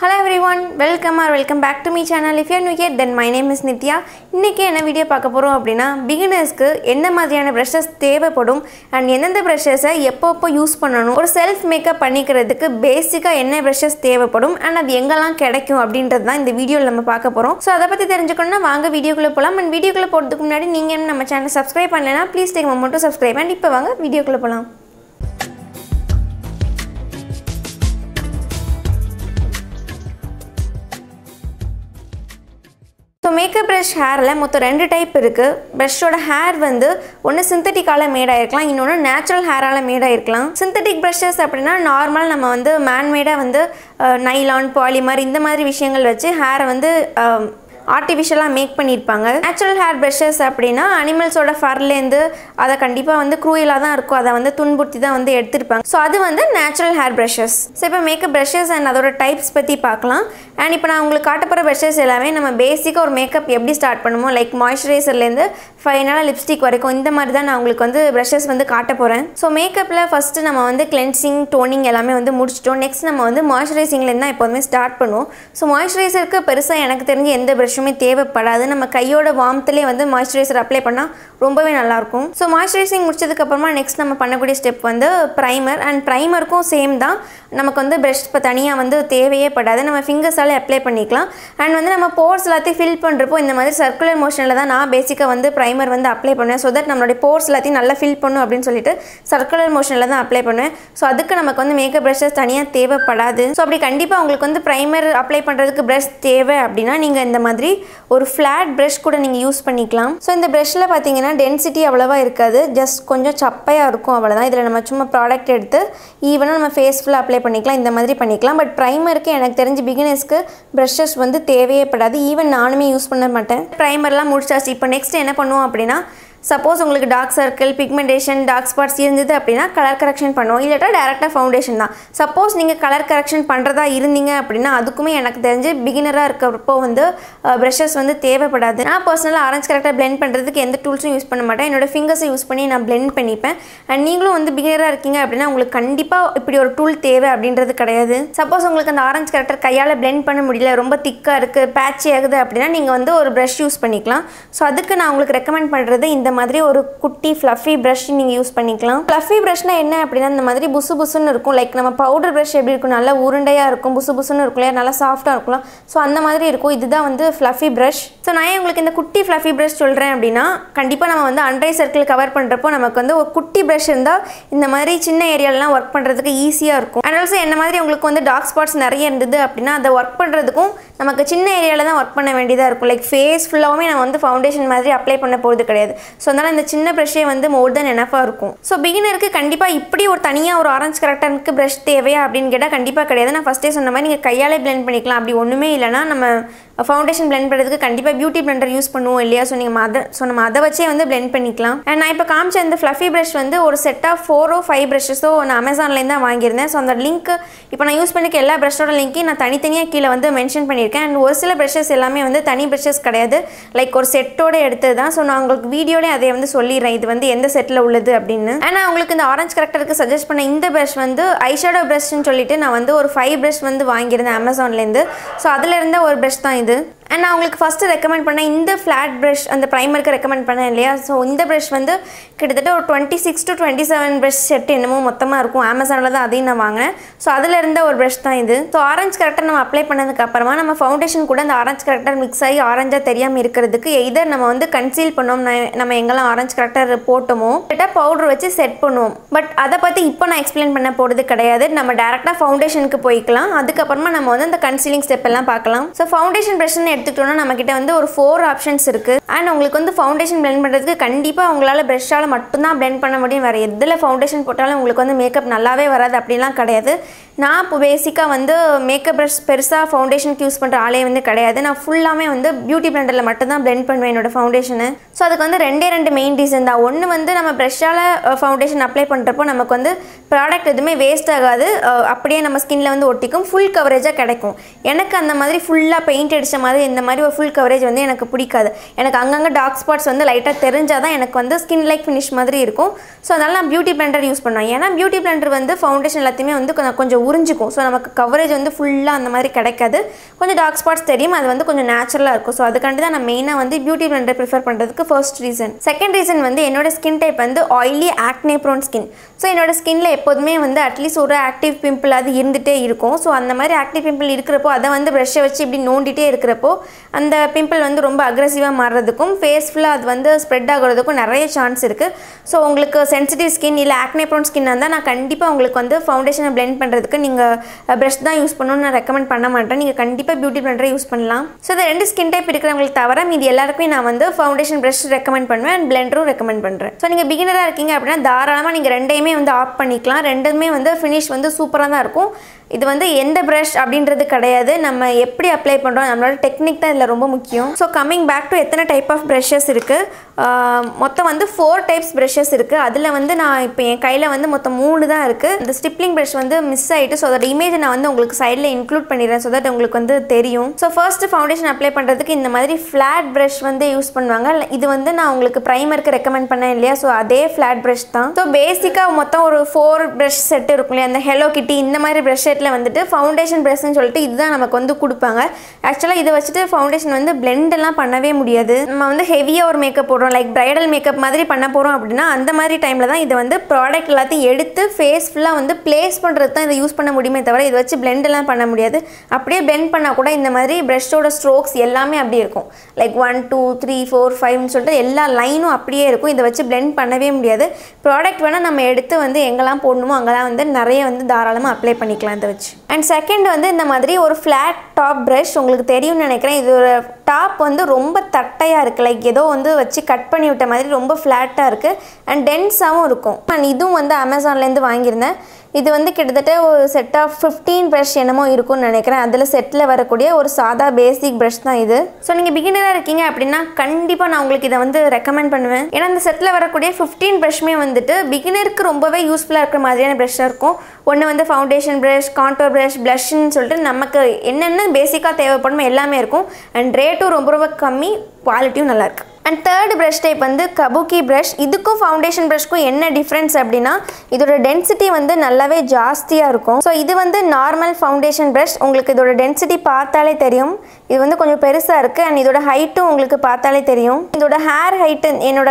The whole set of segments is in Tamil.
Hello everyone, welcome back to my channel. If you are new here, then my name is Nithya. இன்னைக்கு என்ன வீடியோ பார்க்க போறோம் அப்படினா பிகினர்ஸ்க்கு என்ன மாதிரியான பிரஷஸ் தேவைப்படும் and என்னென்ன பிரஷஸை எப்பப்போ யூஸ் பண்ணனும், ஒரு செல்ஃப் மேக்கப் பண்ணிக்கிறதுக்கு பேசிக்கா என்ன பிரஷஸ் தேவைப்படும் and அது எங்கலாம் கிடைக்கும் அப்படின்றத தான் இந்த வீடியோல நம்ம பார்க்க போறோம். சோ அத பத்தி தெரிஞ்சுக்கணும்னா வாங்க வீடியோக்குள்ள போலாம். and வீடியோக்குள்ள போறதுக்கு முன்னாடி நீங்க என்ன நம்ம சேனலை subscribe பண்ணலனா please take a moment to subscribe and இப்போ வாங்க வீடியோக்குள்ள போலாம். So makeup brush hair la motto rendu type irukku. Brush oda hair vandu one synthetic ala made a irukalam, innonu natural hair ala made a irukalam. Synthetic brushes appadina normal nama vandu man made vandu nylon polymer indha mari vishayangal vechi hair vandu artificial make பண்ணிருப்பாங்க. Natural hair brushes அப்படினா animals ஓட furல இருந்து அத கண்டிப்பா வந்து cruelலா தான் இருக்கும். அத வந்து துன்புறுத்தி தான் வந்து எடுத்துப்பாங்க. சோ அது வந்து natural hair brushes. சோ இப்போ மேக்கப் brushes and அதோட types பத்தி பார்க்கலாம். and இப்போ நான் உங்களுக்கு காட்ட போற brushes எல்லாமே நம்ம பேசிக்கா ஒரு மேக்கப் எப்படி ஸ்டார்ட் பண்ணுமோ like moisturizer ல இருந்து ஃபைனலா lipstick வரைக்கும் இந்த மாதிரி தான் நான் உங்களுக்கு வந்து brushes வந்து காட்ட போறேன். சோ மேக்கப்ல ஃபர்ஸ்ட் நம்ம வந்து cleansing, toning எல்லாமே வந்து முடிச்சிட்டோம். next நம்ம வந்து moisturizing ல இருந்து தான் இப்போமே ஸ்டார்ட் பண்ணுவோம். சோ moisturizer க்கு பெருசா எனக்கு தெரிஞ்சு எந்த brush தேவைப்படாது. நம்ம கையோட வார்ம்த்லயே வந்து மாய்ஸ்சரைசர் அப்ளை பண்ணா ரொம்பவே நல்லா இருக்கும். சோ மாய்ஸ்சரைசிங் முடிச்சதுக்கு அப்புறமா நெக்ஸ்ட் நம்ம பண்ணக்கூடிய ஸ்டெப் வந்து பிரைமர். and பிரைமருக்கும் சேம் தான், நமக்கு வந்து பிரஷ் தனியா வந்து தேவையே படாது, நம்ம ஃபிங்கர்ஸால அப்ளை பண்ணிக்கலாம். and வந்து நம்ம போர்ஸ் எல்லாத்தையும் ஃபில் பண்றப்போ இந்த மாதிரி சர்க்குலர் மோஷன்ல தான் நான் பேசிக்கா வந்து பிரைமர் வந்து அப்ளை பண்ணுவேன். சோ தட் நம்மளுடைய போர்ஸ் எல்லாத்தையும் நல்லா ஃபில் பண்ணும் அப்படினு சொல்லிட்டு சர்க்குலர் மோஷன்ல தான் அப்ளை பண்ணுவேன். சோ அதுக்கு நமக்கு வந்து மேக்கப் பிரஷஸ் தனியா தேவைப்படாது. சோ அப்படி கண்டிப்பா உங்களுக்கு வந்து பிரைமர் அப்ளை பண்றதுக்கு பிரஷ் தேவை அப்படினா நீங்க இந்த மாதிரி ஒரு flat brush கூட நீங்க யூஸ் பண்ணிக்கலாம். சோ இந்த பிரஷ்ல பாத்தீங்கன்னா டென்சிட்டி அவ்வளவா இருக்காது, ஜஸ்ட் கொஞ்சம் சப்பையா இருக்கும் அவ்வளவுதான். இதல நம்ம சும்மா ப்ராடக்ட் எடுத்து ஈவனா நம்ம ஃபேஸ் ஃபுல்லா அப்ளை பண்ணிக்கலாம், இந்த மாதிரி பண்ணிக்கலாம். பட் பிரைமருக்கு எனக்கு தெரிஞ்சு பிகினர்ஸ்க்கு பிரஷஸ் வந்து தேவையே படாது, ஈவன் நானுமே யூஸ் பண்ண மாட்டேன். பிரைமர்லாம் முடிச்சாச்சு, இப்போ நெக்ஸ்ட் என்ன பண்ணுவோம் அப்படினா சப்போஸ் உங்களுக்கு dark circle, pigmentation, dark spots இருந்தது அப்படின்னா கலர் கரெக்ஷன் பண்ணுவோம், இல்லட்டா டைரக்டா ஃபவுண்டேஷன் தான். சப்போஸ் நீங்க கலர் கரெக்ஷன் பண்றதா இருந்தீங்க அப்படின்னா அதுக்குமே எனக்கு தெரிஞ்சு பிகினரா இருக்கப்போ வந்து பிரஷஸ் வந்து தேவைப்படாது. நான் பர்சனலா ஆரஞ்சு கரெக்டா பிளெண்ட் பண்றதுக்கு எந்த டூல்ஸும் யூஸ் பண்ண மாட்டேன், என்னோட ஃபிங்கர்ஸ் யூஸ் பண்ணி நான் பிளெண்ட் பண்ணிப்பேன். and நீங்களும் வந்து பிகினரா இருக்கீங்க அப்படின்னா உங்களுக்கு கண்டிப்பா இப்படி ஒரு டூல் தேவை அப்படின்றது கிடையாது. சப்போஸ் உங்களுக்கு அந்த ஆரஞ்சு கரெக்டர் கையால பிளெண்ட் பண்ண முடியல, ரொம்ப திக்கா இருக்கு, பேட்சி ஆகுது அப்படின்னா நீங்க வந்து ஒரு பிரஷ் யூஸ் பண்ணிக்கலாம். சோ அதுக்கு நான் உங்களுக்கு ரெக்கமெண்ட் பண்றது இந்த மாதிரி ஒரு குட்டி fluffy brush நீங்க யூஸ் பண்ணிக்கலாம். fluffy brushனா என்ன அப்படினா இந்த மாதிரி புசு புசுன்னு இருக்கும், லைக் நம்ம பவுடர் brush எப்படி இருக்கும், நல்ல உருண்டையா இருக்கும், புசு புசுன்னு இருக்கும்ல, நல்ல சாஃப்ட்டா இருக்கும்ல, சோ அந்த மாதிரி இருக்கும். இதுதான் வந்து fluffy brush. சோ நான் உங்களுக்கு இந்த குட்டி fluffy brush சொல்றேன் அப்படினா கண்டிப்பா நம்ம வந்து அண்டர் ஐ சர்க்கிள் கவர் பண்றப்போ நமக்கு வந்து ஒரு குட்டி brush இருந்தா இந்த மாதிரி சின்ன ஏரியாலலாம் வர்க் பண்றதுக்கு ஈஸியா இருக்கும். and also என்ன மாதிரி உங்களுக்கு வந்து டார்க் ஸ்பாட்ஸ் நிறைய இருந்தது அப்படினா அத வர்க் பண்றதுக்கும் நமக்கு சின்ன ஏரியால தான் வர்க் பண்ண வேண்டியதா இருக்கும். லைக் ஃபேஸ் ஃபுல்லாவே நான் வந்து ஃபவுண்டேஷன் மாதிரி அப்ளை பண்ண போறது கிடையாது. சோ அதனால இந்த சின்ன பிரஷ்ஷே வந்து மோர் தென் எனஃபா இருக்கும். சோ பிகினருக்கு கண்டிப்பா இப்படி ஒரு தனியா ஒரு ஆரஞ்சு கரெக்டருக்கு பிரஷ் தேவையா அப்படின்னு கேட்டா கண்டிப்பா கிடையாது. நான் ஃபர்ஸ்டே சொன்ன மாதிரி நீங்க கையாலே பிளெண்ட் பண்ணிக்கலாம். அப்படி ஒண்ணுமே இல்லனா நம்ம ஃபவுண்டேஷன் பிளெண்ட் பண்றதுக்கு கண்டிப்பா பியூட்டி பிளெண்டர் யூஸ் பண்ணுவோம் இல்லையா, சோ நீங்க நம்ம அத வச்சே வந்து பிளெண்ட் பண்ணிக்கலாம். and நான் இப்ப காமிச்ச இந்த fluffy brush வந்து ஒரு செட் ஆஃப் 4 or 5 பிரஷஸோ நான் Amazonல இருந்து வாங்கியிருந்தேன். சோ அந்த லிங்க் இப்போ நான் யூஸ் பண்ணிக்க எல்லா பிரஷ்ஷோட லிங்கையும் நான் தனித்தனியா கீழே வந்து மென்ஷன் பண்ணிருக்கேன். and ஒரு சில பிரஷஸ் எல்லாமே வந்து தனி பிரஷஸ் கிடையாது, லைக் ஒரு செட்டோட எடுத்ததுதான். சோ நான் உங்களுக்கு வீடியோலயே அதே வந்து சொல்லிறேன் இது வந்து எந்த செட்ல உள்ளது அப்படினு. انا உங்களுக்கு இந்த ஆரஞ்சு கரெக்டருக்கு சஜஸ்ட் பண்ண இந்த பிரஷ் வந்து ஐ ஷேடோ பிரஷ் னு சொல்லிட்டு நான் வந்து ஒரு 5 பிரஷ் வந்து வாங்கியிருந்தேன் Amazonல இருந்து. சோ அதுல இருந்த ஒரு பிரஷ் தான் இது. and நான் உங்களுக்கு ஃபர்ஸ்ட் ரெக்கமெண்ட் பண்ண இந்த ஃபிளாட் பிரஷ் அந்த பிரைமருக்கு ரெக்கமெண்ட் பண்ணேன் இல்லையா, சோ இந்த பிரஷ் வந்து கிட்டத்தட்ட ஒரு 26 to 27 பிரஷ் செட் என்னமோ மொத்தமா இருக்கும். Amazonல தான் அதையும் நான் வாங்குனேன். சோ அதுல இருந்த ஒரு பிரஷ் தான் இது. சோ ஆரஞ்சு கரெக்டர் நம்ம அப்ளை பண்ணதுக்கு அப்புறமா நம்ம ஃபவுண்டேஷன் கூட அந்த ஆரஞ்சு கரெக்டர் mix ஆகி ஆரஞ்சா தெரியாம இருக்கிறதுக்கு எய்தர் நம்ம வந்து கன்சீல் பண்ணோம், நம்ம எங்கெல்லாம் ஆரஞ்சு கரெக்டர் போட்டோமோ இல்லட்டா பவுடர் வச்சு செட் பண்ணுவோம். பட் அதை பத்தி இப்போ நான் எக்ஸ்பிளைன் பண்ண போறது கிடையாது, நம்ம டைரக்டா ஃபவுண்டேஷனுக்கு போய்க்கலாம். அதுக்கு அப்புறமா நம்ம வந்து அந்த கன்சீலிங் ஸ்டெப் எல்லாம் பார்க்கலாம். சோ ஃபவுண்டேஷன் பிரஷ் எடுத்துட்டோம்னா நம்ம கிட்ட வந்து ஒரு 4 ஆப்ஷன்ஸ் இருக்கு. and உங்களுக்கு வந்து ஃபவுண்டேஷன் பிளெண்ட் பண்றதுக்கு கண்டிப்பா உங்களால பிரஷ்ஷால மட்டும் தான் பிளெண்ட் பண்ண முடியும், வேற எதுல ஃபவுண்டேஷன் போட்டாலும் உங்களுக்கு வந்து மேக்கப் நல்லாவே வராது அப்படிலாம் கிடையாது. நான் இப்போ பேசிக்கா வந்து மேக்கப் பிரஷ் பெருசா ஃபவுண்டேஷனுக்கு யூஸ் பண்ற ஆளே வந்து கிடையாது, நான் ஃபுல்லாமே வந்து பியூட்டி பிளெண்டர்ல மட்டும் தான் பிளெண்ட் பண்ணுவேன் என்னோட ஃபவுண்டேஷனை. சோ அதுக்கு வந்து ரெண்டு மெயின் ரீசன் தான். ஒன்னு வந்து நம்ம பிரஷ்ஷால ஃபவுண்டேஷன் அப்ளை பண்றப்போ நமக்கு வந்து ப்ராடக்ட் எதுவுமே வேஸ்ட் ஆகாது, அப்படியே நம்ம ஸ்கின்ல வந்து ஒட்டிக்கும், ஃபுல் கவரேஜா கிடைக்கும். எனக்கு அந்த மாதிரி ஃபுல்லா பெயிண்ட் அடிச்ச மாதிரி இந்த மாதிரி ஒரு ফুল கவரேஜ் வந்து எனக்கு பிடிக்காது எனக்கு அங்கங்க டார்க் ஸ்பாட்ஸ் வந்து லைட்டா தெரிஞ்சாதான் எனக்கு வந்து ஸ்கின் லைக் finish மாதிரி இருக்கும் சோ அதனால நான் பியூட்டி பிளெண்டர் யூஸ் பண்ணுவேன் ஏனா பியூட்டி பிளெண்டர் வந்து ஃபவுண்டேஷன் எல்லாத்தையுமே வந்து கொஞ்சம் உரிஞ்சிக்கும் சோ நமக்கு கவரேஜ் வந்து ஃபுல்லா அந்த மாதிரி கிடைக்காது கொஞ்சம் டார்க் ஸ்பாட்ஸ் தெரியும் அது வந்து கொஞ்சம் நேச்சுரலா இருக்கும் சோ அதுக்காண்டி தான் நான் மெயினா வந்து பியூட்டி பிளெண்டர் प्रिफर பண்றதுக்கு ஃபர்ஸ்ட் ரீசன் செகண்ட் ரீசன் வந்து என்னோட ஸ்கின் டைப் வந்து oily acne prone skin so என்னோட ஸ்கின்ல எப்பவுமே வந்து at least ஒரு ஆக்டிவ் பிம்பிள் அது இருந்துட்டே இருக்கும் சோ அந்த மாதிரி ஆக்டிவ் பிம்பிள் இருக்குறப்போ அத வந்து பிரஷ் வச்சு இப்படி நோண்டிட்டே இருக்குறப்போ அந்த பிம்பிள் வந்து ரொம்ப அக்ரெசிவா மாறறதுக்கும் ஃபேஸ் ஃபுல்லா அது வந்து ஸ்ப்ரெட் ஆகிறதுக்கும் நிறைய சான்ஸ் இருக்கு சோ உங்களுக்கு சென்சிட்டிவ் ஸ்கின் இல்ல acne prone skin இருந்தா நான் கண்டிப்பா உங்களுக்கு வந்து ஃபவுண்டேஷனை பிளெண்ட் பண்றதுக்கு நீங்க பிரஷ் தான் யூஸ் பண்ணனும் நான் ரெக்கமெண்ட் பண்ண மாட்டேன் நீங்க கண்டிப்பா பியூட்டி பிளெண்டர் யூஸ் பண்ணலாம் சோ இந்த ரெண்டு ஸ்கின் டைப் இருக்குறவங்களுக்கு தவிர மீதி எல்லாருக்கும் நான் வந்து ஃபவுண்டேஷன் பிரஷ் ரெக்கமெண்ட் பண்ணுவேன் and blender ரெக்கமெண்ட் பண்றேன் சோ நீங்க பிகினரா இருக்கீங்க அப்படினா தாராளமா நீங்க ரெண்டையுமே வந்து ஆப்ட் பண்ணிக்கலாம் ரெண்டுமே வந்து finish வந்து சூப்பரா தான் இருக்கும் இது வந்து எந்த பிரஷ் அப்படிங்கிறது கிடையாது நம்ம எப்படி அப்ளை பண்றோம் நம்மளோட டெக்னிக் தான் இதுல ரொம்ப முக்கியம் சோ கமிங் பேக் டு எத்தனை டைப் ஆஃப் பிரஷஸ் இருக்கு மொத்தம் வந்து 4 டைப்ஸ் பிரஷஸ் இருக்கு அதுல வந்து நான் இப்போ என் கையில வந்து மொத்தம் 3 தான் இருக்கு இந்த ஸ்டிப்ளிங் பிரஷ் வந்து மிஸ் ஆயிட்டு சோ அந்த இமேஜ் நான் வந்து உங்களுக்கு சைடுல இன்க்ளூட் பண்ணிறேன் சோ தட் உங்களுக்கு வந்து தெரியும் சோ ஃபர்ஸ்ட் ஃபவுண்டேஷன் அப்ளை பண்றதுக்கு இந்த மாதிரி ஃபிளாட் பிரஷ் வந்து யூஸ் பண்ணுவாங்க இது வந்து நான் உங்களுக்கு பிரைமருக்கு ரெக்கமெண்ட் பண்ணேன் இல்லையா சோ அதே ஃபிளாட் பிரஷ் தான் சோ பேசிக்கா மொத்தம் ஒரு 4 பிரஷ் செட் இருக்கும்ல அந்த ஹெலோ கிட்டி இந்த மாதிரி பிரஷ் ல வந்துட்டு ஃபவுண்டேஷன் பிரஷ்னு சொல்லிட்டு இதுதான் நமக்கு வந்து கொடுப்பாங்க एक्चुअली இத வச்சிட்டு ஃபவுண்டேஷன் வந்து blend எல்லாம் பண்ணவே முடியாது நம்ம வந்து ஹெவியா ஒரு மேக்கப் போடுறோம் லைக் bridal மேக்கப் மாதிரி பண்ண போறோம் அப்படினா அந்த மாதிரி டைம்ல தான் இது வந்து ப்ராடக்ட் எல்லாத்தையும் எடுத்து ஃபேஸ் ஃபுல்லா வந்து ப்ளேஸ் பண்றது தான் இத யூஸ் பண்ண முடியுமே தவிர இத வச்சி blend எல்லாம் பண்ண முடியாது அப்படியே blend பண்ணா கூட இந்த மாதிரி பிரஷ்ோட ஸ்ட்ரோக்ஸ் எல்லாமே அப்படியே இருக்கும் லைக் 1 2 3 4 5 னு சொல்லிட்டு எல்லா லைனும் அப்படியே இருக்கும் இத வச்சி blend பண்ணவே முடியாது ப்ராடக்ட் வேணா நம்ம எடுத்து வந்து எங்கலாம் போடுணுமோ அங்கலாம் வந்து நிறைய வந்து தாராளமா அப்ளை பண்ணிக்கலாம் And second வந்து இந்த மாதிரி ஒரு flat top brush உங்களுக்கு தெரியும் நினைக்கிறேன் இது ஒரு top வந்து ரொம்ப தட்டையா இருக்கு லைக் ஏதோ வந்து வச்சு கட் பண்ணி விட்ட மாதிரி ரொம்ப flat-ஆ இருக்கு and dense-ஆவும் இருக்கும் நான் இதுவும் வந்து Amazon-ல இருந்து வாங்கியிருந்தேன் இது வந்து கிட்டத்தட்ட ஒரு செட் ஆஃப் 15 பிரஷ் என்னமோ இருக்குன்னு நினைக்கிறேன் அதுல செட்ல வரக்கூடிய ஒரு சாதா பேசிக் பிரஷ் தான் இது சோ நீங்க பிகினரா இருக்கீங்க அப்படினா கண்டிப்பா நான் உங்களுக்கு இத வந்து ரெக்கமெண்ட் பண்ணுவேன் ஏனா இந்த செட்ல வரக்கூடிய 15 பிரஷ்மே வந்துட்டு பிகினருக்கு ரொம்பவே யூஸ்ஃபுல்லா இருக்கிற மாதிரியான பிரஷ்ஷா இருக்கும் ஒண்ணு வந்து foundation brush contour brush blush ன்னு சொல்லிட்டு நமக்கு என்னென்ன பேசிக்கா தேவைப்படுமோ எல்லாமே இருக்கும் and ரேட்டும் ரொம்ப கம்மி குவாலிட்டியும் நல்லா இருக்கு And third brush type வந்து kabuki brush இதுக்கு foundation brushக்கு என்ன difference அப்படினா இதோட density வந்து நல்லாவே ஜாஸ்தியா இருக்கும் சோ இது வந்து நார்மல் foundation brush உங்களுக்கு இதோட density பார்த்தாலே தெரியும் இது வந்து கொஞ்சம் பெருசா இருக்கு and இதோட height உங்களுக்கு பார்த்தாலே தெரியும் இதோட hair height என்னோட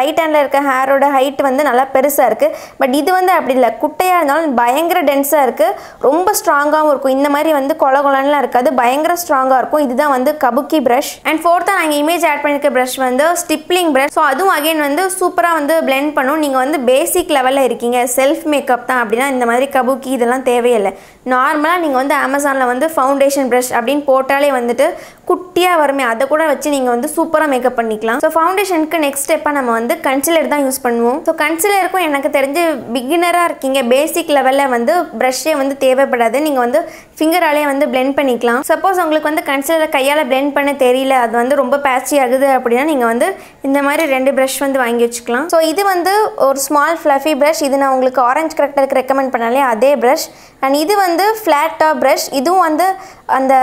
right handல இருக்க hairோட height வந்து நல்லா பெருசா இருக்கு பட் இது வந்து அப்படி இல்ல குட்டையா இருந்தாலும் பயங்கர டென்ஸா இருக்கு ரொம்ப ஸ்ட்ராங்காவும் இருக்கும் இந்த மாதிரி வந்து கொலகொலன்லாம் இருக்காது பயங்கர ஸ்ட்ராங்கா இருக்கும் இதுதான் வந்து kabuki brush and fourth நான் இமேஜ் ஆட் பண்ணிருக்க ब्रश வந்து ஸ்டிப்ளிங் பிரஷ் சோ அதுவும் அகைன் வந்து சூப்பரா வந்து blend பண்ணும் நீங்க வந்து பேசிக் லெவல்ல இருக்கீங்க செல்ஃப் மேக்கப் தான் அப்படினா இந்த மாதிரி kabuki இதெல்லாம் தேவையில்லை நார்மலா நீங்க வந்து Amazon-ல வந்து ஃபவுண்டேஷன் பிரஷ் அப்படிን போட்டாலே வந்துட்டு குட்டியா வரமே அத கூட வச்சு நீங்க வந்து சூப்பரா மேக்கப் பண்ணிக்கலாம் சோ ஃபவுண்டேஷனுக்கு நெக்ஸ்ட் ஸ்டெப்பா நம்ம வந்து கன்சீலர் தான் யூஸ் பண்ணுவோம் சோ கன்சீலருக்கும் எனக்கு தெரிஞ்சு பிகினரா இருக்கீங்க பேசிக் லெவல்ல வந்து பிரஷ்யே வந்து தேவைப்படாது நீங்க வந்து ஃபிங்கராலயே வந்து blend பண்ணிக்கலாம் சப்போஸ் உங்களுக்கு வந்து கன்சீலரை கையால blend பண்ண தெரியல அது வந்து ரொம்ப பேட்சி ஆகுது அப்படினா நீங்க வந்து இந்த மாதிரி ரெண்டு பிரஷ் வந்து வாங்கி வச்சுக்கலாம் சோ இது வந்து ஒரு ஸ்மால் fluffy brush இது நான் உங்களுக்கு orange character-க்கு ரெக்கமெண்ட் பண்ணாலே அதே brush and இது வந்து flat top brush இதுவும் வந்து அந்த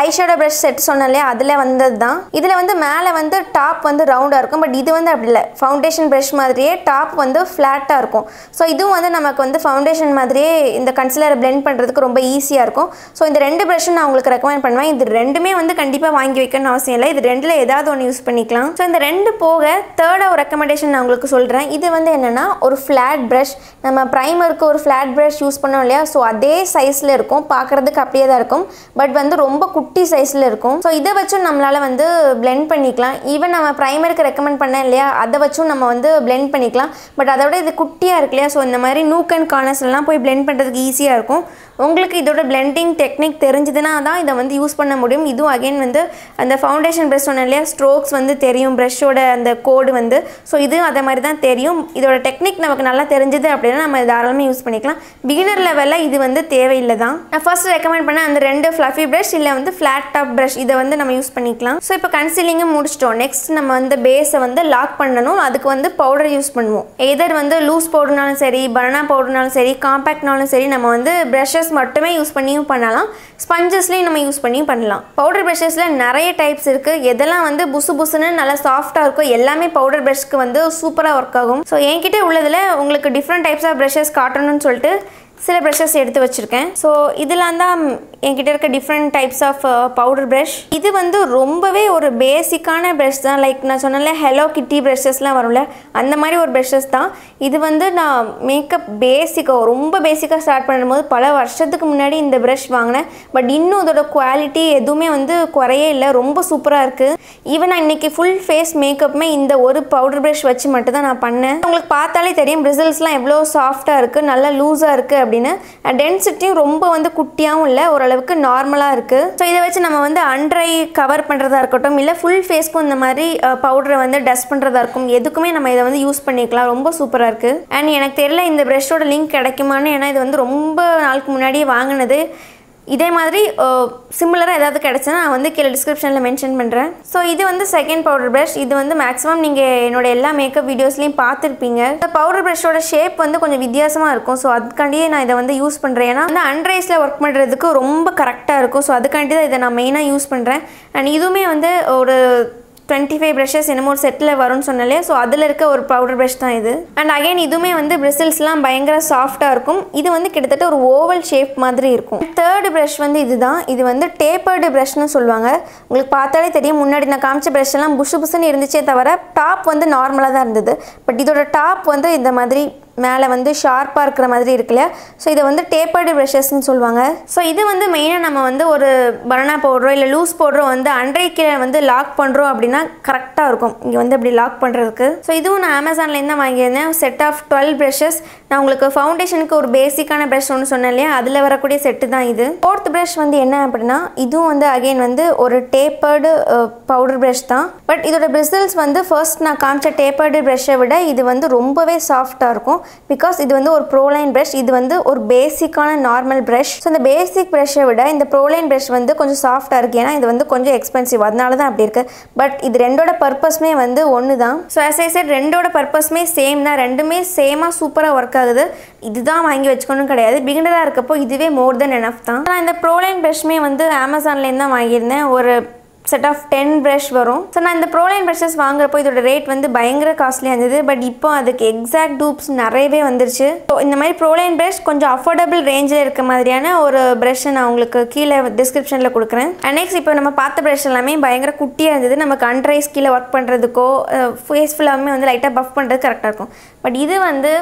eyeshadow brush set சொன்னல அதுல வந்ததுதான் இதுல வந்து மேல வந்து டாப் வந்து ரவுண்டா இருக்கும் பட் இது வந்து அப்படி இல்ல ஃபவுண்டேஷன் பிரஷ் மாதிரியே டாப் வந்து ஃப்ளாட்டா இருக்கும் சோ இதுவும் வந்து நமக்கு வந்து ஃபவுண்டேஷன் மாதிரியே இந்த கன்சீலரை blend பண்றதுக்கு ரொம்ப ஈஸியா இருக்கும் சோ இந்த ரெண்டு பிரஷும் நான் உங்களுக்கு ரெக்கமெண்ட் பண்ணுவேன் இது ரெண்டுமே வந்து கண்டிப்பா வாங்கி வைக்கணும் அவசியம் இல்ல இது ரெண்டுல ஏதாவது ஒன்னு யூஸ் பண்ணிக்கலாம் சோ இந்த ரெண்டு போக third ஒரு ரெக்கமெண்டேஷன் நான் உங்களுக்கு சொல்றேன் இது வந்து என்னன்னா ஒரு flat brush நம்ம பிரைமருக்கு ஒரு flat brush யூஸ் பண்ணோம் இல்லையா சோ அதே சைஸ்ல இருக்கும் பார்க்கிறதுக்கு அப்படியே தான் இருக்கும் பட் வந்து ரொம்ப குட்டி சைஸ்ல இருக்கும் சோ இத வச்சு நம்மளால வந்து blend பண்ணிக்கலாம் ஈவன் நம்ம பிரைமருக்கு ரெக்கமெண்ட் பண்ணேன் இல்லையா அத வச்சு நம்ம வந்து blend பண்ணிக்கலாம் பட் அதோட இது குட்டியா இருக்குல சோ இந்த மாதிரி நூக் அண்ட் கார்னர்ஸ்லாம் போய் blend பண்றதுக்கு ஈஸியா இருக்கும் உங்களுக்கு இதோட blending டெக்னிக் தெரிஞ்சதுனா தான் இத வந்து யூஸ் பண்ண முடியும் இது again வந்து அந்த ஃபவுண்டேஷன் பிரஷ் சொன்னல ஸ்ட்ரோக்ஸ் வந்து தெரியும் பிரஷ்ோட அந்த கோட் வந்து சோ இது அதே மாதிரி தான் தெரியும் இதோட டெக்னிக் நமக்கு நல்லா தெரிஞ்சது அப்படினா நம்ம தாராளமா யூஸ் பண்ணிக்கலாம் பிகினர் லெவல்ல இது வந்து தேவையில்லை தான் நான் ஃபர்ஸ்ட் ரெக்கமெண்ட் பண்ண அந்த ரெண்டு fluffy brush இல்ல வந்து flat top brush இத வந்து நம்ம யூஸ் பண்ணிக்கலாம் சோ இப்போ கன்சீலிங் முடிச்சிட்டோம் நெக்ஸ்ட் நம்ம வந்து பேஸை வந்து லாக் பண்ணனும் அதுக்கு வந்து பவுடர் யூஸ் பண்ணுவோம் either வந்து லூஸ் பவுடர்னாலும் சரி banana பவுடர்னாலும் சரி காம்பாக்ட்னாலும் சரி நம்ம வந்து brushes brushes மட்டுமே யூஸ் பண்ணியும் பண்ணலாம் ஸ்பஞ்சஸ்லயே நம்ம யூஸ் பண்ணி பண்ணலாம் பவுடர் brushes-ல நிறைய டைப்ஸ் இருக்கு எதெல்லாம் வந்து புசு புசுன்னு நல்ல சாஃப்ட்டா இருக்கோ எல்லாமே பவுடர் brush-க்கு வந்து சூப்பரா வர்க் ஆகும் சோ என்கிட்ட உள்ளதுல உங்களுக்கு different types of brushes காட்டணும்னு சொல்லிட்டு சில brushes எடுத்து வச்சிருக்கேன் சோ இதெல்லாம் தான் என்கிட்ட இருக்க different types of powder brush இது வந்து ரொம்பவே ஒரு பேசிக்கான brush தான் லைக் நான் சொன்னல hello kitty brushes-லாம் வரும்ல அந்த மாதிரி ஒரு brushes தான் இது வந்து நான் மேக்கப் பேசிக்கா ரொம்ப பேசிக்கா ஸ்டார்ட் பண்ணும்போது பல வருஷத்துக்கு முன்னாடி இந்த brush வாங்குனேன் பட் இன்னும் அதோட குவாலிட்டி எதுமே வந்து குறையே இல்ல ரொம்ப சூப்பரா இருக்கு ஈவன் நான் இன்னைக்கு full face மேக்கப்மே இந்த ஒரு powder brush வச்சு மட்டும் தான் நான் பண்ணேன் உங்களுக்கு பார்த்தாலே தெரியும் bristlesலாம் எவ்வளவு சாஃப்ட்டா இருக்கு நல்ல லூசா இருக்கு அப்படினா டென்சிட்டி ரொம்ப வந்து குட்டியாவும் இல்ல அளவுக்கு நார்மலா இருக்கு சோ இத வச்சு நம்ம வந்து அன்ட்ரை கவர் பண்றதா இருக்கட்டும் இல்ல ফুল ஃபேஸ்க்கு இந்த மாதிரி பவுடரை வந்து டஸ் பண்றதா இருக்கும் எதுக்குமே நம்ம இத வந்து யூஸ் பண்ணிக்கலாம் ரொம்ப சூப்பரா இருக்கு and எனக்கு தெரியல இந்த பிரஷ்ோட லிங்க் கிடைக்குமான்னு ஏனா இது வந்து ரொம்ப நாளுக்கு முன்னாடியே வாங்குனது இதே மாதிரி சிமிலரா ஏதாவது கிடைச்சனா நான் வந்து கீழ டிஸ்கிரிப்ஷன்ல மென்ஷன் பண்றேன் சோ இது வந்து செகண்ட் பவுடர் பிரஷ் இது வந்து மேக்ஸिमम நீங்க என்னோட எல்லா மேக்கப் வீடியோஸ்லயும் பார்த்திருப்பீங்க இந்த பவுடர் பிரஷ்ோட ஷேப் வந்து கொஞ்சம் வித்தியாசமா இருக்கும் சோ அதுக்கண்டியே நான் இத வந்து யூஸ் பண்றேன் ஏனா அந்த அன்ரைஸ்ல வர்க் பண்றதுக்கு ரொம்ப கரெக்ட்டா இருக்கும் சோ அதுக்கண்டி தான் இத நான் மெயினா யூஸ் பண்றேன் and இதுமே வந்து ஒரு 25 brushes என்னமோ ஒரு செட்ல வரும்னு சொன்னலே சோ அதுல இருக்க ஒரு பவுடர் பிரஷ் தான் இது and again இதுமே வந்து bristlesலாம் பயங்கர சாஃப்ட்டா இருக்கும் இது வந்து கிட்டத்தட்ட ஒரு ஓவல் ஷேப் மாதிரி இருக்கும் third brush வந்து இதுதான் இது வந்து tapered brush னு சொல்வாங்க உங்களுக்கு பார்த்தாலே தெரியும் முன்னாடி நான் காமிச்ச பிரஷ்லாம் புஷுபுஷன்னு இருந்துச்சே தவிர டாப் வந்து நார்மலா தான் இருந்தது பட் இதோட டாப் வந்து இந்த மாதிரி மேல வந்து ஷார்ப்பா இருக்குற மாதிரி இருக்குல சோ இது வந்து டேப்பர்ட் பிரஷஸ் னு சொல்வாங்க சோ இது வந்து மெயினா நம்ம வந்து ஒரு பனானா பவுடரோ இல்ல லூஸ் பவுடரோ வந்து அன்றைக்கே வந்து லாக் பண்றோம் அப்படினா கரெக்ட்டா இருக்கும் இங்க வந்து இப்படி லாக் பண்றதுக்கு சோ இதுவும் நான் Amazonல இருந்து வாங்கி இருந்தேன் செட் ஆஃப் 12 brushes நான் உங்களுக்கு ஃபவுண்டேஷனுக்கு ஒரு பேசிக்கான பிரஷ் ஒன்னு சொன்னேன்ல அதுல வரக்கூடிய செட் தான் இது fourth brush வந்து என்ன அப்படினா இதுவும் வந்து அகைன் வந்து ஒரு டேப்பர்ட் பவுடர் பிரஷ் தான் பட் இதோட bristles வந்து ஃபர்ஸ்ட் நான் காமிச்ச டேப்பர்ட் பிரஷ்ஷை விட இது வந்து ரொம்பவே சாஃப்ட்டா இருக்கும் because இது வந்து ஒரு pro line brush இது வந்து ஒரு பேசிக்கான நார்மல் பிரஷ் சோ இந்த பேசிக் பிரஷ்ஷை விட இந்த pro line brush வந்து கொஞ்சம் சாஃப்ட்டா இருக்கு ஏனா இது வந்து கொஞ்சம் எக்ஸ்பென்சிவ் அதனால தான் அப்படி இருக்கு பட் இது ரெண்டோட பர்பஸ்மே வந்து ஒண்ணு தான் சோ as I said ரெண்டோட பர்பஸ்மே சேம் தான் ரெண்டுமே சேமா சூப்பரா வர்க் ஆகுது இதுதான் வாங்கி வெச்சுக்கணும் கிடையாது பிகினரா இருக்கப்போ இதுவே more than enough தான் நான் இந்த pro line brushமே வந்து Amazonல இருந்து தான் வாங்கி இருந்தேன் ஒரு set of 10 brush வரும் சோ நான் இந்த pro line brushes வாங்குறப்போ இதோட ரேட் வந்து பயங்கர காஸ்ட்லியா இருந்தது பட் இப்போ அதுக்கு எக்ஸாக்ட் டூப்ஸ் நிறையவே வந்துருச்சு சோ இந்த மாதிரி pro line brush கொஞ்சம் அஃபோர்டபிள் ரேஞ்ச்ல இருக்க மாதிரியான ஒரு பிரஷ் நான் உங்களுக்கு கீழ டிஸ்கிரிப்ஷன்ல கொடுக்கிறேன் and next இப்போ நம்ம பார்த்த பிரஷ் எல்லாமே பயங்கர குட்டியா இருந்தது நமக்கு அன்ரைஸ் கீழ வர்க் பண்றதுக்கோ ஃபேஸ் ஃபுல்லாமே வந்து லைட்டா பஃப் பண்றது கரெக்ட்டா இருக்கும் பட் இது வந்து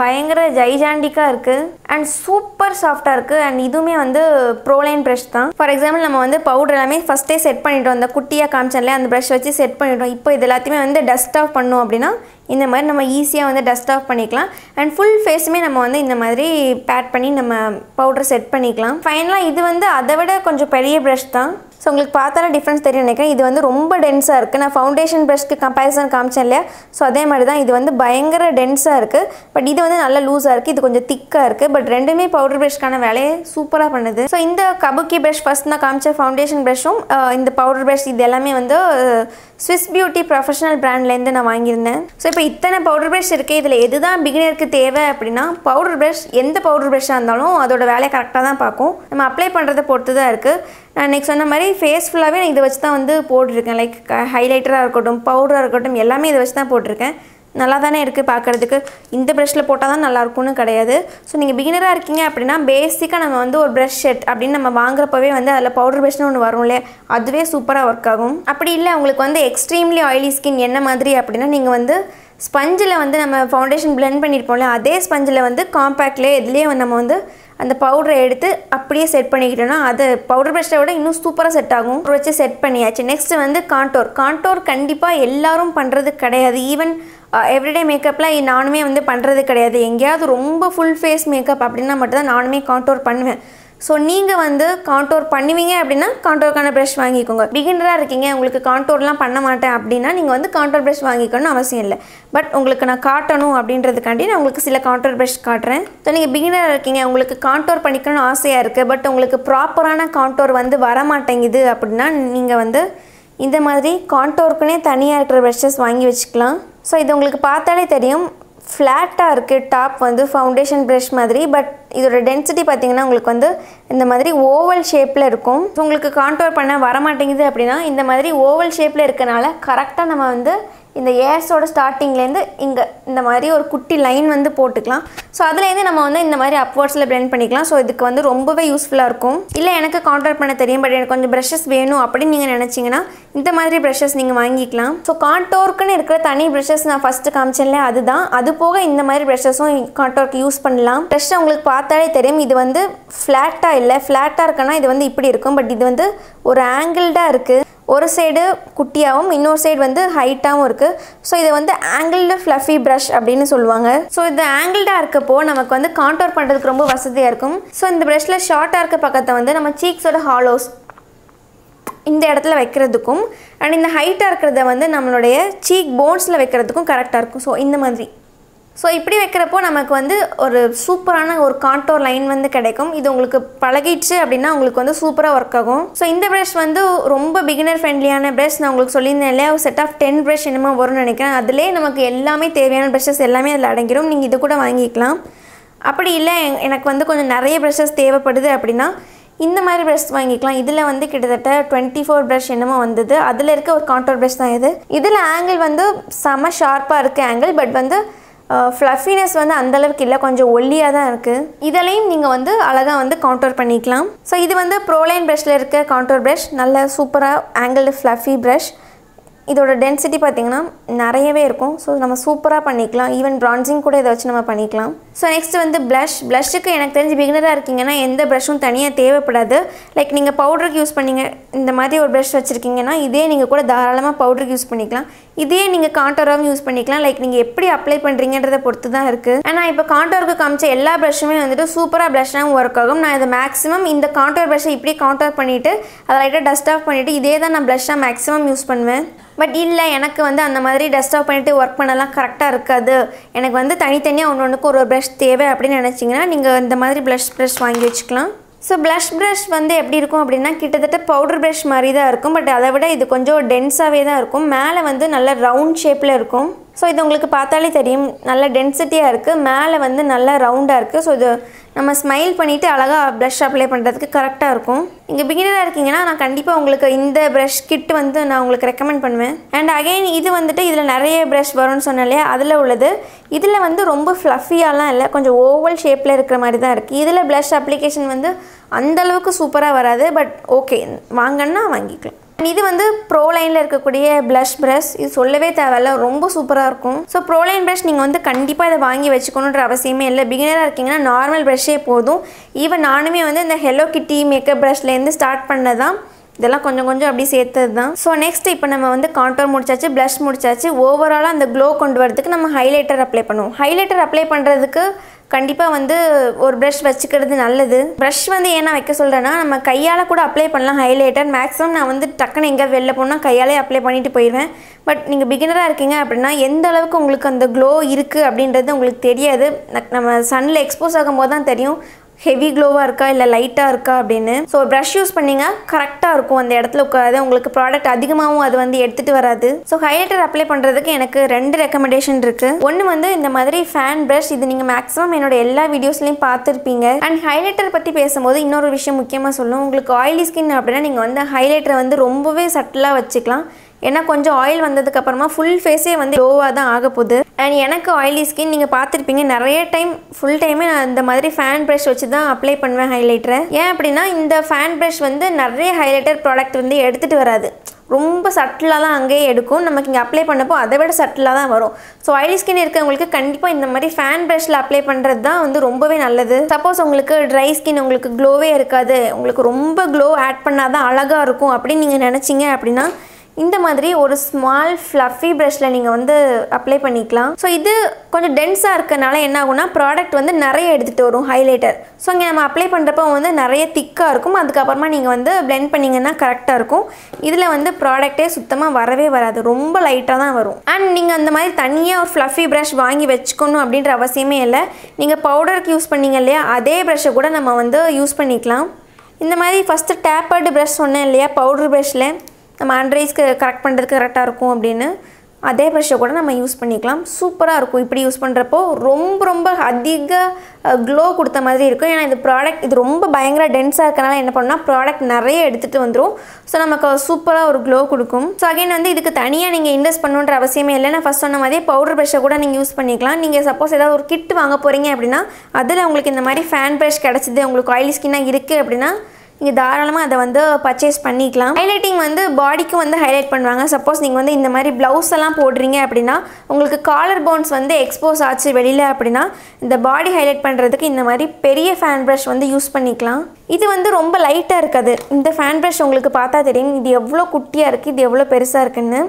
பயங்கர ஜைஜாண்டிக்கா இருக்கு and சூப்பர் சாஃப்ட்டா இருக்கு and இதுமே வந்து pro line brush தான் ஃபார் எக்ஸாம்பிள் நம்ம வந்து பவுடர் எல்லாமே ஃபர்ஸ்ட் டே செட் பண்ணிட்டோம் அந்த குட்டியா காமிச்சனல அந்த பிரஷ் வச்சு செட் பண்ணிட்டோம் இப்போ இதெல்லாத்தையுமே வந்து டஸ்ட் ஆஃப் பண்ணோம் அப்படினா இந்த மாதிரி நம்ம ஈஸியா வந்து டஸ்ட் ஆஃப் பண்ணிக்கலாம் and full face-மே நம்ம வந்து இந்த மாதிரி பேட் பண்ணி நம்ம பவுடர் செட் பண்ணிக்கலாம் ஃபைனலா இது வந்து அதைவிட கொஞ்சம் பெரிய பிரஷ் தான் சோ உங்களுக்கு பார்த்தால டிஃபரன்ஸ் தெரியும் நினைக்கிறேன் இது வந்து ரொம்ப டென்ஸா இருக்கு நான் ஃபவுண்டேஷன் பிரஷ்க்கு கம்பேரிசன் காமிச்சேன்ல சோ அதே மாதிரி தான் இது வந்து பயங்கர டென்ஸா இருக்கு பட் இது வந்து நல்ல லூசா இருக்கு இது கொஞ்சம் திக்கா இருக்கு பட் ரெண்டுமே பவுடர் பிரஷ்கான வேலையை சூப்பரா பண்ணுது சோ இந்த கபுக்கி பிரஷ் ஃபர்ஸ்ட் நான் காமிச்ச ஃபவுண்டேஷன் பிரஷும் இந்த பவுடர் பிரஷ் இது எல்லாமே வந்து Swiss Beauty Professional brand-ல இருந்து நான் வாங்கி இருந்தேன் சோ இப்போ இத்தனை பவுடர் பிரஷ் இருக்கு இதுல எதுதான் பிகினருக்கு தேவை அப்படினா பவுடர் பிரஷ் எந்த பவுடர் பிரஷ்ஷா இருந்தாலும் அதோட வேலையை கரெக்ட்டா தான் பாக்கும் நம்ம அப்ளை பண்றத பொறுத்து தான் இருக்கு நான் நெக்ஸ்ட் சொன்ன மாதிரி ஃபேஸ் ஃபுல்லாவே நான் இத வச்சு தான் வந்து போட்டுருக்கேன் லைக் ஹைலைட்டரா இருக்கட்டும் பவுடரா இருக்கட்டும் எல்லாமே இத வச்சு தான் போட்டுருக்கேன் நல்லா தானே இருக்கு பார்க்கிறதுக்கு இந்த பிரஷ்ல போட்டா தான் நல்லா இருக்கும்னு கிடையாது சோ நீங்க பிகினரா இருக்கீங்க அப்படினா பேசிக்கா நம்ம வந்து ஒரு பிரஷ் செட் அப்படி நம்ம வாங்குறப்பவே வந்து அதுல பவுடர் பிரஷ்னு ஒன்னு வரும்ல அதுவே சூப்பரா வர்க் ஆகும் அப்படி இல்ல உங்களுக்கு வந்து எக்ஸ்ட்ரீம்லி oily skin என்ன மாதிரி அப்படினா நீங்க வந்து ஸ்பஞ்சில வந்து நம்ம ஃபவுண்டேஷன் blend பண்ணிருப்போம்ல அதே ஸ்பஞ்சில வந்து காம்பாக்ட்ல எதிலயே நம்ம வந்து அந்த பவுடரை எடுத்து அப்படியே செட் பண்ணிக்கிட்டேனா அது பவுடர் பிரஷ்ஷை விட இன்னும் சூப்பரா செட் ஆகும் வச்சு செட் பண்ணியாச்சு நெக்ஸ்ட் வந்து காண்டூர் காண்டூர் கண்டிப்பா எல்லாரும் பண்றது கிடையாது ஈவன் எவ்ரிடே மேக்கப்ல நானுமே வந்து பண்றது கிடையாது எங்கயாவது ரொம்ப ஃபுல் ஃபேஸ் மேக்கப் அப்படினா மட்டும் தான் நானுமே காண்டூர் பண்ணுவேன் சோ நீங்க வந்து காண்டூர் பண்ணுவீங்க அப்படினா காண்டூர்க்கான பிரஷ் வாங்கிக்கோங்க பிகினரா இருக்கீங்க உங்களுக்கு காண்டூர்லாம் பண்ண மாட்டேன் அப்படினா நீங்க வந்து காண்டூர் பிரஷ் வாங்கிக்கணும் அவசியம் இல்ல பட் உங்களுக்கு நான் காட்டணும் அப்படின்றதுக்காண்டி நான் உங்களுக்கு சில காண்டூர் பிரஷ் காட்றேன் சோ நீங்க பிகினரா இருக்கீங்க உங்களுக்கு காண்டூர் பண்ணிக்கணும் ஆசையா இருக்கு பட் உங்களுக்கு ப்ராப்பரான காண்டூர் வந்து வர மாட்டேங்குது அப்படினா நீங்க வந்து இந்த மாதிரி காண்டூர்க்குனே தனியா இருக்கிற பிரஷஸ் வாங்கி வெச்சுக்கலாம் சோ இது உங்களுக்கு பார்த்தாலே தெரியும் ஃப்ளாட்டா இருக்கு டாப் வந்து ஃபவுண்டேஷன் பிரஷ் மாதிரி பட் இதோட டென்சிட்டி பாத்தீங்கன்னா உங்களுக்கு வந்து இந்த மாதிரி ஓவல் ஷேப்ல இருக்கும் சோ உங்களுக்கு காண்டூர் பண்ண வர மாட்டேங்குது அப்படினா இந்த மாதிரி ஓவல் ஷேப்ல இருக்கனால கரெக்ட்டா நம்ம வந்து இந்த ஏர்ஸோட ஸ்டார்டிங்ல இருந்து இங்க இந்த மாதிரி ஒரு குட்டி லைன் வந்து போட்டுக்கலாம் சோ அதுல இருந்து நம்ம வந்து இந்த மாதிரி அப்வர்ட்ஸ்ல blend பண்ணிக்கலாம் சோ இதுக்கு வந்து ரொம்பவே யூஸ்ஃபுல்லா இருக்கும் இல்ல எனக்கு காண்டூர் பண்ண தெரியும் பட் எனக்கு கொஞ்சம் brushes வேணும் அப்படி நீங்க நினைச்சீங்கனா இந்த மாதிரி brushes நீங்க வாங்கிக்கலாம் சோ காண்டூர்க்குனே இருக்கிற தனி brushes நான் ஃபர்ஸ்ட் காமிச்சேன்ல அதுதான் அது போக இந்த மாதிரி brushes-உம் காண்டூர்க்கு யூஸ் பண்ணலாம் brush உங்களுக்கு பார்த்தாலே தெரியும் இது வந்து ஃப்ளாட்டா இல்ல ஃப்ளாட்டா இருக்கனா இது வந்து இப்படி இருக்கும் பட் இது வந்து ஒரு ஆங்கிள்டா இருக்கு ஒரு சைடு குட்டியாவும் இன்னொரு சைடு வந்து ஹைட்டாவும் இருக்கு சோ இது வந்து angled fluffy brush அப்படினு சொல்வாங்க சோ இது angled-ஆ இருக்கப்போ நமக்கு வந்து காண்டூர் பண்றதுக்கு ரொம்ப வசதியா இருக்கும் சோ இந்த பிரஷ்ல ஷார்ட்டா இருக்க பக்கத்தை வந்து நம்ம cheeks-ஓட hollows இந்த இடத்துல வைக்கிறதுக்கும் and இந்த ஹைட்டா இருக்குறதை வந்து நம்மளுடைய cheek bones-ல வைக்கிறதுக்கும் கரெக்ட்டா இருக்கும் சோ இந்த மாதிரி சோ இப்படி வைக்கிறப்போ நமக்கு வந்து ஒரு சூப்பரான ஒரு காண்டூர் லைன் வந்து கிடைக்கும் இது உங்களுக்கு பழகிடுச்சு அப்படினா உங்களுக்கு வந்து சூப்பரா வர்க் ஆகும் சோ இந்த பிரஷ் வந்து ரொம்ப beginner friendly-ஆன பிரஷ் நான் உங்களுக்கு சொல்லியிருந்தேன்ல ஒரு செட் ஆஃப் 10 பிரஷ் என்னமா வரும்னு நினைக்கிறேன் அதுலயே நமக்கு எல்லாமே தேவையான brushes எல்லாமே அதுல அடங்கிரும் நீங்க இது கூட வாங்கிக்கலாம் அப்படி இல்ல எனக்கு வந்து கொஞ்சம் நிறைய brushes தேவைப்படுது அப்படினா இந்த மாதிரி பிரஷ் வாங்கிக்கலாம் இதுல வந்து கிட்டத்தட்ட 24 பிரஷ் என்னமோ வந்தது அதுல இருக்க ஒரு காண்டூர் பிரஷ் தான் இது இதுல angle வந்து சம ஷார்ப்பா இருக்கு angle பட் வந்து fluffiness வந்து அந்த அளவுக்கு இல்ல கொஞ்சம் ஒல்லியா தான் இருக்கு இதலயும் நீங்க வந்து அழகா வந்து காண்டூர் பண்ணிக்கலாம் சோ இது வந்து Proline brushல இருக்க காண்டூர் brush நல்ல சூப்பரா angled fluffy brush இதோட டென்சிட்டி பாத்தீங்கன்னா நிறையவே இருக்கும் சோ நம்ம சூப்பரா பண்ணிக்கலாம் ஈவன் bronzing கூட இத வச்சு நம்ம பண்ணிக்கலாம் சோ நெக்ஸ்ட் வந்து blush-க்கு எனக்கு தெரிஞ்சு beginner-ஆ இருக்கீங்கனா எந்த brush-உம் தனியா தேவைப்படாது லைக் நீங்க powder-க்கு யூஸ் பண்ணீங்க இந்த மாதிரி ஒரு brush வச்சிருக்கீங்கனா இதே நீங்க கூட தாராளமா powder-க்கு யூஸ் பண்ணிக்கலாம் இதே நீங்க காண்டூராவும் யூஸ் பண்ணிக்கலாம் லைக் நீங்க எப்படி அப்ளை பண்றீங்கன்றத பொறுத்து தான் இருக்கு انا இப்ப காண்டூருக்கு காமிச்ச எல்லா பிரஷுமே வந்து சூப்பரா பிரஷ்னாவும் வர்க் ஆகும் நான் இத மேக்ஸिमम இந்த காண்டூர் பிரஷ் இப்படி காண்டூர் பண்ணிட்டு அத லைட்டா டஸ்ட் ஆஃப் பண்ணிட்டு இதே தான் நான் பிரஷ்ஷா மேக்ஸिमम யூஸ் பண்ணுவேன் பட் இல்ல எனக்கு வந்து அந்த மாதிரி டஸ்ட் ஆஃப் பண்ணிட்டு வர்க் பண்ணலாம் கரெக்ட்டா இருக்காது எனக்கு வந்து தனித்தனியா ஒவ்வொண்ணுக்கு ஒரு பிரஷ் தேவை அப்படி நினைச்சீங்கனா நீங்க இந்த மாதிரி பிரஷ் வாங்கி வெச்சுக்கலாம் So blush brush வந்து எப்படி இருக்கும் அப்படினா கிட்டத்தட்ட powder brush மாதிரி தான் இருக்கும் பட் அதை விட இது கொஞ்சம் டென்ஸாவே தான் இருக்கும் மேலே வந்து நல்ல ரவுண்ட் ஷேப்ல இருக்கும் சோ இது உங்களுக்கு பார்த்தாலே தெரியும் நல்ல டென்சிட்டியா இருக்கு மேலே வந்து நல்ல ரவுண்டா இருக்கு சோ இது நம்ம ஸ்மைல் பண்ணிட்டு அழகா blush அப்ளை பண்றதுக்கு கரெக்ட்டா இருக்கும் நீங்க beginner-ஆ இருக்கீங்கனா நான் கண்டிப்பா உங்களுக்கு இந்த brush kit வந்து நான் உங்களுக்கு ரெக்கமெண்ட் பண்ணுவேன் and again இது வந்துட்டு இதுல நிறைய brush வரும்னு சொன்னேன்ல அதுல உள்ளது இதுல வந்து ரொம்ப fluffy-ஆலாம் இல்ல கொஞ்சம் oval shape-ல இருக்கிற மாதிரி தான் இருக்கு இதுல blush application வந்து அந்த அளவுக்கு சூப்பரா வராது பட் ஓகே வாங்கனா வாங்கிக்கலாம் இது வந்து Proline-ல இருக்க கூடிய blush brush இது சொல்லவே தேவையில்ல ரொம்ப சூப்பரா இருக்கும் சோ Proline brush நீங்க வந்து கண்டிப்பா இத வாங்கி வெச்சுக்கணும்ன்ற அவசியமே இல்ல beginner-ஆ இருக்கீங்கனா நார்மல் brush-ஏ போதும் ஈவன் நானுமே வந்து இந்த Hello Kitty makeup brush-ல இருந்து ஸ்டார்ட் பண்ணதாம் இதெல்லாம் கொஞ்சம் கொஞ்சம் அப்படியே சேர்த்ததுதான் சோ நெக்ஸ்ட் இப்போ நம்ம வந்து காண்டூர் முடிச்சாச்சு blush முடிச்சாச்சு ஓவராலா அந்த glow கொண்டு வரதுக்கு நம்ம ஹைலைட்டர் அப்ளை பண்ணுவோம் ஹைலைட்டர் அப்ளை பண்றதுக்கு கண்டிப்பா வந்து ஒரு பிரஷ் வச்சிக்கிறது நல்லது பிரஷ் வந்து ஏனா வைக்க சொல்றேனா நம்ம கையால கூட அப்ளை பண்ணலாம் ஹைலைட்டர் மேக்ஸिमम நான் வந்து டக்கன எங்க வெல்ல போனா கையாலே அப்ளை பண்ணிட்டு போயிடுவேன் பட் நீங்க beginner-ஆ இருக்கீங்க அப்படினா எந்த அளவுக்கு உங்களுக்கு அந்த glow இருக்கு அப்படின்றது உங்களுக்கு தெரியாது நம்ம சன்ல எக்ஸ்போஸ் ஆகும்போது தான் தெரியும் heavy glow-ஆ இருக்கா இல்ல லைட்டா இருக்கா அப்படினு சோ பிரஷ் யூஸ் பண்ணீங்க கரெக்ட்டா இருக்கும் அந்த இடத்துல உட்காரதே உங்களுக்கு ப்ராடக்ட் அதிகமாவும் அது வந்து எடுத்துட்டு வராது சோ ஹைலைட்டர் அப்ளை பண்றதுக்கு எனக்கு ரெண்டு ரெக்கமெண்டேஷன் இருக்கு ஒன்னு வந்து இந்த மாதிரி ஃபேன் பிரஷ் இது நீங்க மேக்ஸिमम என்னோட எல்லா வீடியோஸ்லயும் பார்த்திருப்பீங்க and ஹைலைட்டர் பத்தி பேசும்போது இன்னொரு விஷயம் முக்கியமா சொல்லணும் உங்களுக்கு oily skin அப்படினா நீங்க வந்து ஹைலைட்டரை வந்து ரொம்பவே சட்டலா வச்சுக்கலாம் ஏனா கொஞ்சம் oil வந்ததுக்கு அப்புறமா full face-ஏ வந்து glow-ஆ தான் ஆக போகுது and எனக்கு oily skin நீங்க பாத்திருப்பீங்க நிறைய டைம் full time-ஏ நான் இந்த மாதிரி fan brush வச்சு தான் அப்ளை பண்ணுவேன் ஹைலைட்டரை ஏன் அப்படினா இந்த fan brush வந்து நிறைய ஹைலைட்டர் ப்ராடக்ட் வந்து எடுத்துட்டு வராது ரொம்ப சட்டலா தான் அங்கே எடுக்கும் நமக்கு இங்க அப்ளை பண்ணப்போ அதை விட சட்டலா தான் வரும் சோ oily skin இருக்கவங்களுக்கு கண்டிப்பா இந்த மாதிரி ஃபேன் பிரஷ்ல அப்ளை பண்றது தான் வந்து ரொம்பவே நல்லது சப்போஸ் உங்களுக்கு dry skin உங்களுக்கு glow-ஏ இருக்காது உங்களுக்கு ரொம்ப glow ஆட் பண்ணாதான் அழகா இருக்கும் அப்படி நீங்க நினைச்சீங்க அப்படினா இந்த மாதிரி ஒரு small fluffy brushல நீங்க வந்து அப்ளை பண்ணிக்கலாம் சோ இது கொஞ்சம் டென்ஸா இருக்கனால என்ன ஆகும்னா product வந்து நிறைய எடுத்துட்டு வரும் ஹைலைட்டர் சோ இங்க நம்ம அப்ளை பண்றப்போ வந்து நிறைய திக்கா இருக்கும் அதுக்கு அப்புறமா நீங்க வந்து blend பண்ணீங்கனா கரெக்ட்டா இருக்கும் இதுல வந்து product-ஏ சுத்தமா வரவே வராது ரொம்ப லைட்டா தான் வரும் and நீங்க அந்த மாதிரி தனியா ஒரு fluffy brush வாங்கி வெச்சுக்கணும் அப்படிங்கற அவசியமே இல்ல நீங்க powder-க்கு யூஸ் பண்ணீங்கலையா அதே brush-ஐ கூட நம்ம வந்து யூஸ் பண்ணிக்கலாம் இந்த மாதிரி first tapered brush சொன்னேன் இல்லையா powder brush-ல நம்ம under eyes-க்கு கரெக்ட் பண்றதுக்கு கரெக்ட்டா இருக்கும் அப்படினு அதே பிரஷ் கூட நம்ம யூஸ் பண்ணிக்கலாம் சூப்பரா இருக்கும் இப்படி யூஸ் பண்றப்போ ரொம்ப ரொம்ப அதிக glow கொடுத்த மாதிரி இருக்கும் ஏனா இந்த ப்ராடக்ட் இது ரொம்ப பயங்கர டென்ஸா இருக்கனால என்ன பண்ணா ப்ராடக்ட் நிறைய எடுத்துட்டு வந்துரும் சோ நமக்கு சூப்பரா ஒரு glow கொடுக்கும் சோ again வந்து இதுக்கு தனியா நீங்க இன்வெஸ்ட் பண்ணனும்ன்ற அவசியமே இல்ல நான் ஃபர்ஸ்ட் சொன்ன மாதிரி பவுடர் பிரஷ் கூட நீங்க யூஸ் பண்ணிக்கலாம் நீங்க சப்போஸ் ஏதாவது ஒரு கிட் வாங்க போறீங்க அப்படினா அதுல உங்களுக்கு இந்த மாதிரி ஃபேன் பிரஷ் கிடைச்சது உங்களுக்கு oily skin-ஆ இருக்கு அப்படினா இங்க தாராளமா அத வந்து பர்சேஸ் பண்ணிக்கலாம் ஹைலைட்டிங் வந்து பாடிக்கு வந்து ஹைலைட் பண்ணுவாங்க சப்போஸ் நீங்க வந்து இந்த மாதிரி ப்лауஸ் எல்லாம் போடுறீங்க அப்படினா உங்களுக்கு காலர் போன்ஸ் வந்து எக்ஸ்போஸ் ஆச்சு வெளியில அப்படினா இந்த பாடி ஹைலைட் பண்றதுக்கு இந்த மாதிரி பெரிய ஃபேன் பிரஷ் வந்து யூஸ் பண்ணிக்கலாம் இது வந்து ரொம்ப லைட்டா இருக்குது இந்த ஃபேன் பிரஷ் உங்களுக்கு பார்த்தா தெரியும் இது எவ்வளவு குட்டியா இருக்கு இது எவ்வளவு பெருசா இருக்குன்னு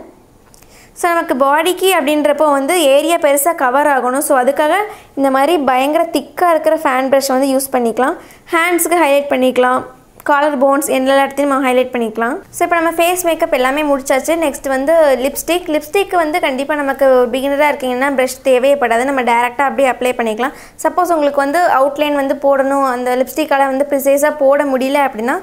சோ நமக்கு பாடிக்கு அப்படின்றப்போ வந்து ஏரியா பெருசா கவர் ஆகணும் சோ அதுக்காக இந்த மாதிரி பயங்கர திக்கா இருக்கிற ஃபேன் பிரஷ் வந்து யூஸ் பண்ணிக்கலாம் ஹேண்ட்ஸ்க்கு ஹைலைட் பண்ணிக்கலாம் காலர் போன்ஸ் எல்லா இடத்தையும் நான் ஹைலைட் பண்ணிக்கலாம் சோ இப்போ நம்ம ஃபேஸ் மேக்கப் எல்லாமே முடிச்சாச்சு நெக்ஸ்ட் வந்து லிப்ஸ்டிக் லிப்ஸ்டிக் வந்து கண்டிப்பா நமக்கு பிகினரா இருக்கீங்கன்னா பிரஷ் தேவைப்படாது நம்ம டைரக்ட்டா அப்படியே அப்ளை பண்ணிக்கலாம் சப்போஸ் உங்களுக்கு வந்து அவுட்லைன் வந்து போடணும் அந்த லிப்ஸ்டிக்கால வந்து பிரிசைஸா போட முடியல அப்படினா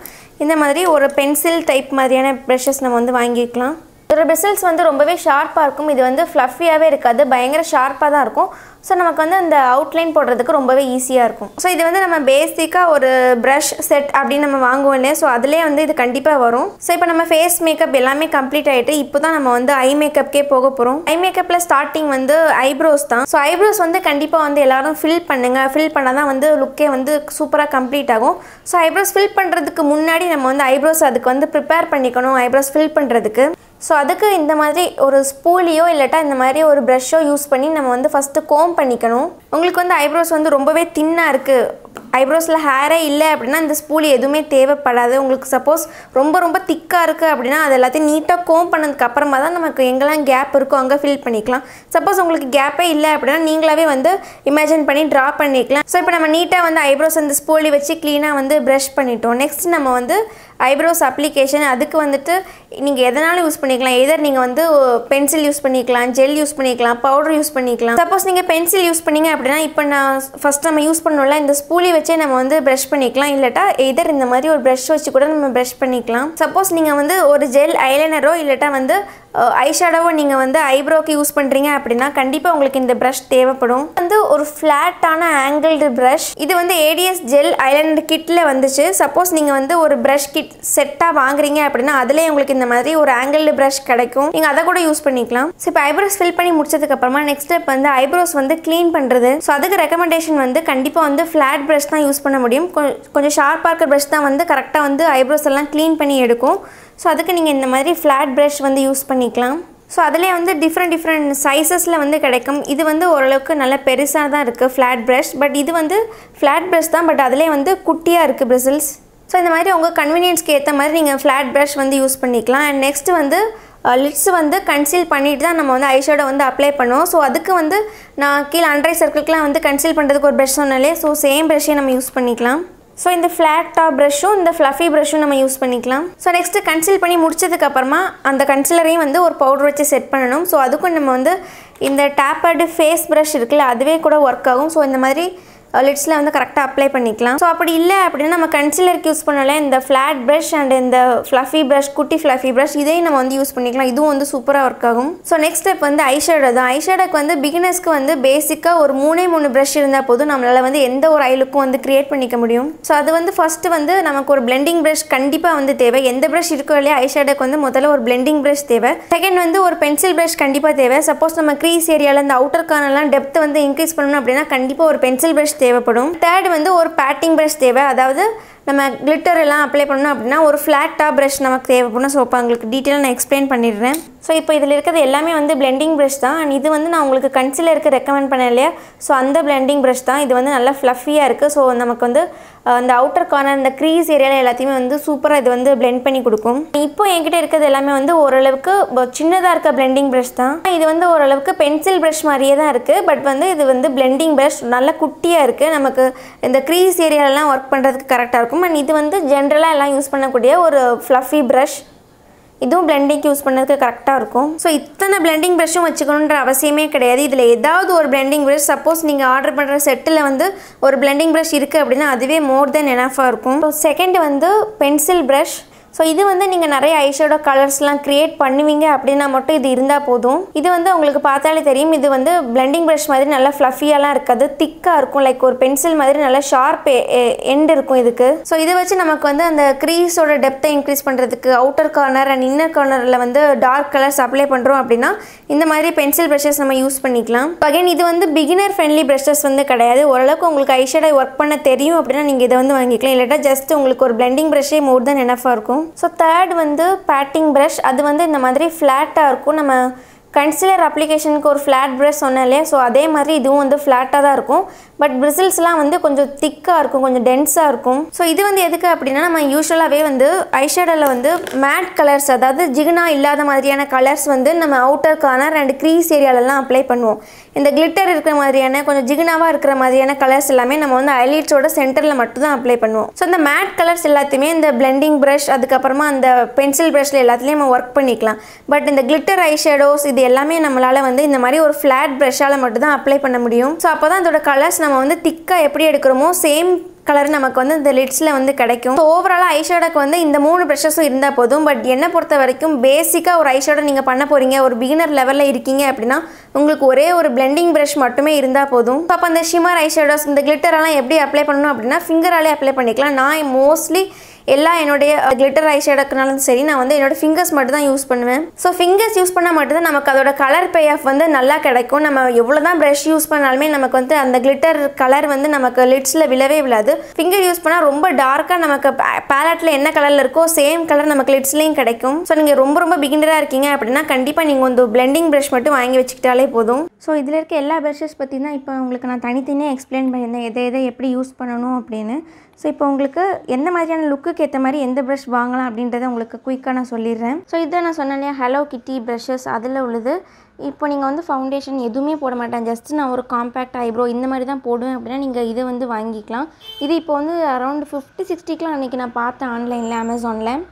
இந்த மாதிரி ஒரு பென்சில் டைப் மாதிரியான பிரஷஸ் நம்ம வந்து வாங்கிக்கலாம் இதோட bristles வந்து ரொம்பவே ஷார்ப்பா இருக்கும் இது வந்து ஃப்ளஃபியாவே இருக்காது பயங்கர ஷார்ப்பா தான் இருக்கும் சோ நமக்கு வந்து அந்த அவுட்லைன் போடுறதுக்கு ரொம்பவே ஈஸியா இருக்கும் சோ இது வந்து நம்ம பேசிக்கா ஒரு பிரஷ் செட் அப்படி நம்ம வாங்குவோம் இல்ல சோ அதுலயே வந்து இது கண்டிப்பா வரும் சோ இப்போ நம்ம ஃபேஸ் மேக்கப் எல்லாமே கம்ப்ளீட் ஆயிட்டு இப்போதான் நம்ம வந்து ஐ மேக்கப்க்கே போக போறோம் ஐ மேக்கப்ல ஸ்டார்டிங் வந்து ஐப்ரோஸ் தான் சோ ஐப்ரோஸ் வந்து கண்டிப்பா வந்து எல்லாரும் ஃபில் பண்ணுங்க ஃபில் பண்ணாதான் வந்து லுக்கே வந்து சூப்பரா கம்ப்ளீட் ஆகும் சோ ஐப்ரோஸ் ஃபில் பண்றதுக்கு முன்னாடி நம்ம வந்து ஐப்ரோஸ் அதுக்கு வந்து prepare பண்ணிக்கணும் ஐப்ரோஸ் ஃபில் பண்றதுக்கு சோ அதுக்கு இந்த மாதிரி ஒரு ஸ்பூலியோ இல்லட்டா இந்த மாதிரி ஒரு பிரஷோ யூஸ் பண்ணி நம்ம வந்து ஃபர்ஸ்ட் கோம் பண்ணிக்கணும் உங்களுக்கு வந்து ஐப்ரோஸ் வந்து ரொம்பவே தின்னா இருக்கு ஐப்ரோஸ்ல ஹேரே இல்ல அப்படினா இந்த ஸ்பூலி எதுமே தேவைப்படாது உங்களுக்கு சப்போஸ் ரொம்ப ரொம்ப திக்கா இருக்கு அப்படினா அத எல்லாத்தையும் நீட்டா கோம் பண்ணதுக்கு அப்புறமா தான் நமக்கு எங்கலாம் கேப் இருக்கோ அங்க ஃபில் பண்ணிக்கலாம் சப்போஸ் உங்களுக்கு கேப்பே இல்ல அப்படினா நீங்களாவே வந்து இமேஜின் பண்ணி டிரா பண்ணிக்கலாம் சோ இப்போ நம்ம நீட்டா வந்து ஐப்ரோஸ் அந்த ஸ்பூலி வச்சு க்ளீனா வந்து பிரஷ் பண்ணிட்டோம் நெக்ஸ்ட் நம்ம வந்து ஐப்ரோஸ் அப்ளிகேஷன் அதுக்கு வந்துட்டு நீங்க எதனால யூஸ் பண்ணிக்கலாம் either நீங்க வந்து பென்சில் யூஸ் பண்ணிக்கலாம் ஜெல் யூஸ் பண்ணிக்கலாம் பவுடர் யூஸ் பண்ணிக்கலாம் சப்போஸ் நீங்க பென்சில் யூஸ் பண்ணீங்க அப்படினா இப்போ நான் ஃபர்ஸ்ட் நம்ம யூஸ் பண்ணோம்ல இந்த ஸ்பூலி வச்சே நம்ம வந்து பிரஷ் பண்ணிக்கலாம் இல்லட்டா either இந்த மாதிரி ஒரு பிரஷ் வச்சு கூட நம்ம பிரஷ் பண்ணிக்கலாம் சப்போஸ் நீங்க வந்து ஒரு ஜெல் ஐலைனரோ இல்லட்டா வந்து ஐஷேடோவோ நீங்க வந்து ஐப்ரோக்கு யூஸ் பண்றீங்க அப்படினா கண்டிப்பா உங்களுக்கு இந்த பிரஷ் தேவைப்படும் வந்து ஒரு ஃப்ளாட்டான ஆங்கிள்டு பிரஷ் இது வந்து ADS ஜெல் ஐலைனர் கிட்ல வந்துச்சு சப்போஸ் நீங்க வந்து ஒரு பிரஷ் கிட் செட்டா வாங்குறீங்க அப்படினா அதுலயே உங்களுக்கு இந்த மாதிரி ஒரு ஆங்கிள்டு பிரஷ் கிடைக்கும் நீங்க அத கூட யூஸ் பண்ணிக்கலாம் சோ இப்போ ஐப்ரோஸ் ஃபில் பண்ணி முடிச்சதுக்கு அப்புறமா நெக்ஸ்ட் ஸ்டெப் வந்து ஐப்ரோஸ் வந்து க்ளீன் பண்றது சோ அதுக்கு ரெக்கமெண்டேஷன் வந்து கண்டிப்பா வந்து ஃப்ளாட் பிரஷ் தான் யூஸ் பண்ண முடியும் கொஞ்சம் ஷார்ப்பா இருக்க பிரஷ் தான் வந்து கரெக்ட்டா வந்து ஐப்ரோஸ் எல்லாம் க்ளீன் பண்ணி எடுக்கும் சோ அதுக்கு நீங்க இந்த மாதிரி ஃப்ளாட் பிரஷ் வந்து யூஸ் பண்ணிக்கலாம் சோ அதுலயே வந்து டிஃபரண்ட் சைஸஸ்ல வந்து கிடைக்கும் இது வந்து ஓரளவுக்கு நல்ல பெருசா தான் இருக்கு ஃப்ளாட் பிரஷ் பட் இது வந்து ஃப்ளாட் பிரஷ் தான் பட் அதுலயே வந்து குட்டியா இருக்கு bristles சோ இந்த மாதிரி உங்க கன்வீனியன்ஸ்க்கு ஏத்த மாதிரி நீங்க ஃப்ளாட் பிரஷ் வந்து யூஸ் பண்ணிக்கலாம் and next வந்து லிட்ஸ் வந்து கன்சீல் பண்ணிட்டு தான் நம்ம வந்து ஐ ஷேடோ வந்து அப்ளை பண்ணுவோம் சோ அதுக்கு வந்து நான் கீழ அண்டர் ஐ சர்க்கிள்க்குலாம் வந்து கன்சீல் பண்றதுக்கு ஒரு பிரஷ் சொன்னேலே சோ சேம் பிரஷ்யே நம்ம யூஸ் பண்ணிக்கலாம் சோ இந்த ஃப்ளாட் டாப் பிரஷும் இந்த ஃப்ளஃபி பிரஷும் நம்ம யூஸ் பண்ணிக்கலாம் சோ நெக்ஸ்ட் கன்சீல் பண்ணி முடிச்சதுக்கு அப்புறமா அந்த கன்சீலரையும் வந்து ஒரு பவுடர் வச்சு செட் பண்ணனும் சோ அதுக்கு நம்ம வந்து இந்த டேப்பர்ட் ஃபேஸ் பிரஷ் இருக்குல அதுவே கூட வர்க் ஆகும் சோ இந்த மாதிரி லிட்ஸ்ல வந்து கரெக்ட்டா அப்ளை பண்ணிக்கலாம் சோ அப்படி இல்ல அப்படினா நம்ம கன்சீலருக்கு யூஸ் பண்ணல இந்த ஃப்ளாட் பிரஷ் அண்ட் இந்த ஃப்ளஃபி பிரஷ் குட்டி ஃப்ளஃபி பிரஷ் இதையே நம்ம வந்து யூஸ் பண்ணிக்கலாம் இதுவும் வந்து சூப்பரா வர்க் ஆகும் சோ நெக்ஸ்ட் ஸ்டெப் வந்து ஐ ஷேடோ தான் ஐ ஷேடோக்கு வந்து பிகினர்ஸ்க்கு வந்து பேசிக்கா ஒரு 3 பிரஷ் இருந்தா போதும் நம்மளால வந்து எந்த ஒரு ஐ லுக்கும் வந்து கிரியேட் பண்ணிக்க முடியும் சோ அது வந்து ஃபர்ஸ்ட் வந்து நமக்கு ஒரு பிளெண்டிங் பிரஷ் கண்டிப்பா வந்து தேவை எந்த பிரஷ் இருக்கோ இல்லையா ஐ ஷேடோக்கு வந்து முதல்ல ஒரு பிளெண்டிங் பிரஷ் தேவை செகண்ட் வந்து ஒரு பென்சில் பிரஷ் கண்டிப்பா தேவை சப்போஸ் நம்ம கிரீஸ் ஏரியால இந்த அவுட்டர் கார்னர்லாம் டெப்த் வந்து இன்கிரீஸ் பண்ணனும் அப்படினா கண்டிப்பா ஒரு பென்சில் பிரஷ் தேவைப்படும் தேர்ட் வந்து ஒரு பேட்டிங் பிரஷ் தேவை அதாவது நம்ம கிளிட்டர் எல்லாம் அப்ளை பண்ணனும் அப்படினா ஒரு ஃப்ளாட் டாப் பிரஷ் நமக்கு தேவைப்படும் சோ அப்ப உங்களுக்கு டீடைலா நான் எக்ஸ்பிளைன் பண்ணிடுறேன் சோ இப்போ இதுல இருக்குது எல்லாமே வந்து பிளெண்டிங் பிரஷ் தான் and இது வந்து நான் உங்களுக்கு கன்சீலருக்கு ரெக்கமெண்ட் பண்ணலையா சோ அந்த பிளெண்டிங் பிரஷ் தான் இது வந்து நல்ல ஃப்ளஃபியா இருக்கு சோ நமக்கு வந்து அந்த அவுட்டர் கார்னர் அந்த கிரீஸ் ஏரியால எல்லாத்தையுமே வந்து சூப்பரா இது வந்து blend பண்ணி கொடுக்கும் இப்போ என்கிட்ட இருக்குது எல்லாமே வந்து ஓரளவுக்கு சின்னதா இருக்க பிளெண்டிங் பிரஷ் தான் இது வந்து ஓரளவுக்கு பென்சில் பிரஷ் மாதிரியே தான் இருக்கு பட் வந்து இது வந்து பிளெண்டிங் பிரஷ் நல்ல குட்டியா இருக்கு நமக்கு இந்த கிரீஸ் ஏரியால எல்லாம் வர்க் பண்றதுக்கு கரெக்ட்டா இருக்கும் and இது வந்து ஜெனரலா எல்லாம் யூஸ் பண்ணக்கூடிய ஒரு fluffy brush இதுவும் blending யூஸ் பண்றதுக்கு கரெக்ட்டா இருக்கும் சோ இத்தனை blending brushம் வச்சுக்கணும்ன்ற அவசியமே கிடையாது இதுல ஏதாவது ஒரு blending brush சப்போஸ் நீங்க ஆர்டர் பண்ற செட்ல வந்து ஒரு blending brush இருக்கு அப்படினா அதுவே more than enough-ஆ இருக்கும் சோ செகண்ட் வந்து pencil brush So இது வந்து நீங்க நிறைய ஐ ஷேடோ கலர்ஸ்லாம் கிரியேட் பண்ணுவீங்க அப்படினா மட்டும் இது இருந்தா போதும். இது வந்து உங்களுக்கு பார்த்தாலே தெரியும் இது வந்து பிளெண்டிங் பிரஷ் மாதிரி நல்ல ஃப்ளஃபியாலாம் இருக்காது, திக்கா இருக்கும். லைக் ஒரு பென்சில் மாதிரி நல்ல ஷார்ப் எண்ட் இருக்கும் இதுக்கு. சோ இது வச்சு நமக்கு வந்து அந்த கிரீஸோட டெப்த் இன்கிரீஸ் பண்றதுக்கு அவுட்டர் கார்னர் அண்ட் இன்னர் கார்னர்ல வந்து டார்க் கலர்ஸ் அப்ளை பண்றோம் அப்படினா இந்த மாதிரி பென்சில் பிரஷஸ் நம்ம யூஸ் பண்ணிக்கலாம். அகைன் இது வந்து பிகினர் ஃப்ரெண்ட்லி பிரஷஸ் வந்து கிடையாது. ஓரளவுக்கு உங்களுக்கு ஐ ஷேடோ வர்க் பண்ண தெரியும் அப்படினா நீங்க இத வந்து வாங்கிக்கலாம். இல்லட்டா ஜஸ்ட் உங்களுக்கு ஒரு பிளெண்டிங் பிரஷே மோர் than enough ஆ இருக்கும். So third வந்து பேட்டிங் பிரஷ். அது வந்து இந்த மாதிரி ஃப்ளாட்டா இருக்கும். நம்ம कंसीलर एप्लिकेशन को और फ्लैट ब्रश சொன்னலே சோ அதே மாதிரி இதுவும் வந்து ஃப்ளாட்டா தான் இருக்கும். பட் பிரிசில்ஸ்லாம் வந்து கொஞ்சம் திக்கா இருக்கும், கொஞ்சம் டென்ஸா இருக்கும். சோ இது வந்து எதுக்கு அப்படினா நம்ம யூசுவலாவே வந்து ஐ ஷேடோல வந்து மேட் கலர்ஸ், அதாவது ஜிகனா இல்லாத மாதிரியான கலர்ஸ் வந்து நம்ம அவுட்டர் கார்னர் அண்ட் கிரீஸ் ஏரியால எல்லாம் அப்ளை பண்ணுவோம். இந்த கிளிட்டர் இருக்கிற மாதிரியான கொஞ்சம் ஜிகனாவா இருக்கிற மாதிரியான கலர்ஸ் எல்லாமே நம்ம வந்து ஐலைட்ஸோட சென்டர்ல மட்டும் தான் அப்ளை பண்ணுவோம். சோ இந்த மேட் கலர்ஸ் எல்லாத்தையுமே இந்த பிளெண்டிங் பிரஷ் அதுக்கு அப்புறமா அந்த பென்சில் பிரஷ்ல எல்லாத்தையும் நம்ம வர்க் பண்ணிக்கலாம். பட் இந்த கிளிட்டர் ஐ ஷேடோஸ் இது எல்லாமே நம்மளால வந்து இந்த மாதிரி ஒரு ஃப்ளாட் பிரஷ்ஷால மட்டும் தான் அப்ளை பண்ண முடியும். சோ அப்பதான் அதோட கலர்ஸ் நம்ம வந்து திக்கா எப்படி எடுக்கறோமோ சேம் கலர் நமக்கு வந்து இந்த லிட்ஸ்ல வந்து கிடைக்கும். சோ ஓவராலா ஐ ஷேடோக்கு வந்து இந்த மூணு பிரஷஸும் இருந்தா போதும். பட் என்ன பொறுத்த வரைக்கும் பேசிக்கா ஒரு ஐ ஷேடோ நீங்க பண்ண போறீங்க, ஒரு பிகினர் லெவல்ல இருக்கீங்க அப்படினா உங்களுக்கு ஒரே ஒரு பிளெண்டிங் பிரஷ் மட்டுமே இருந்தா போதும். அப்ப அந்த ஷிமர் ஐ ஷேடோஸ் இந்த கிளிட்டர் எல்லாம் எப்படி அப்ளை பண்ணனும் அப்படினா ஃபிங்கரால அப்ளை பண்ணிக்கலாம். நான் மோஸ்ட்லி எல்லா என்னோட கிளிட்டர் ஐ ஷேடோக்குனாலும் சரி நான் வந்து என்னோட ஃபிங்கர்ஸ் மட்டும் தான் யூஸ் பண்ணுவேன். ஸோ ஃபிங்கர்ஸ் யூஸ் பண்ணால் மட்டும்தான் நமக்கு அதோட கலர் பே ஆஃப் வந்து நல்லா கிடைக்கும். நம்ம எவ்வளோதான் ப்ரஷ் யூஸ் பண்ணாலுமே நமக்கு வந்து அந்த கிளிட்டர் கலர் வந்து நமக்கு லிட்ஸில் விழவே விழாது. ஃபிங்கர் யூஸ் பண்ணால் ரொம்ப டார்க்காக நமக்கு பேலட்டில் என்ன கலரில் இருக்கோ சேம் கலர் நமக்கு லிட்ஸ்லேயும் கிடைக்கும். ஸோ நீங்கள் ரொம்ப ரொம்ப பிகினராக இருக்கீங்க அப்படின்னா கண்டிப்பாக நீங்கள் வந்து பிளெண்டிங் ப்ரஷ் மட்டும் வாங்கி வச்சுக்கிட்டாலே போதும். ஸோ இதில் இருக்க எல்லா ப்ரஷஸ் பற்றி தான் இப்போ உங்களுக்கு நான் தனித்தனியாக எக்ஸ்பிளைன் பண்ணியிருந்தேன், எதை எதை எப்படி யூஸ் பண்ணணும் அப்படின்னு. ஸோ இப்போ உங்களுக்கு எந்த மாதிரியான லுக்குக்கு ஏற்ற மாதிரி எந்த ப்ரஷ் வாங்கலாம் அப்படின்றத உங்களுக்கு குயிக்காக நான் சொல்லிடுறேன். ஸோ இதை நான் சொன்னேன் ஹலோ கிட்டி ப்ரஷஸ், அதில் உள்ளது. இப்போ நீங்கள் வந்து ஃபவுண்டேஷன் எதுவுமே போட மாட்டேன், ஜஸ்ட் நான் ஒரு காம்பேக்ட் ஐப்ரோ இந்த மாதிரி தான் போடுவேன் அப்படின்னா நீங்கள் இதை வந்து வாங்கிக்கலாம். இது இப்போ வந்து அரௌண்ட் 50-60 அன்றைக்கி நான் பார்த்தேன் ஆன்லைனில், அமேசானில்.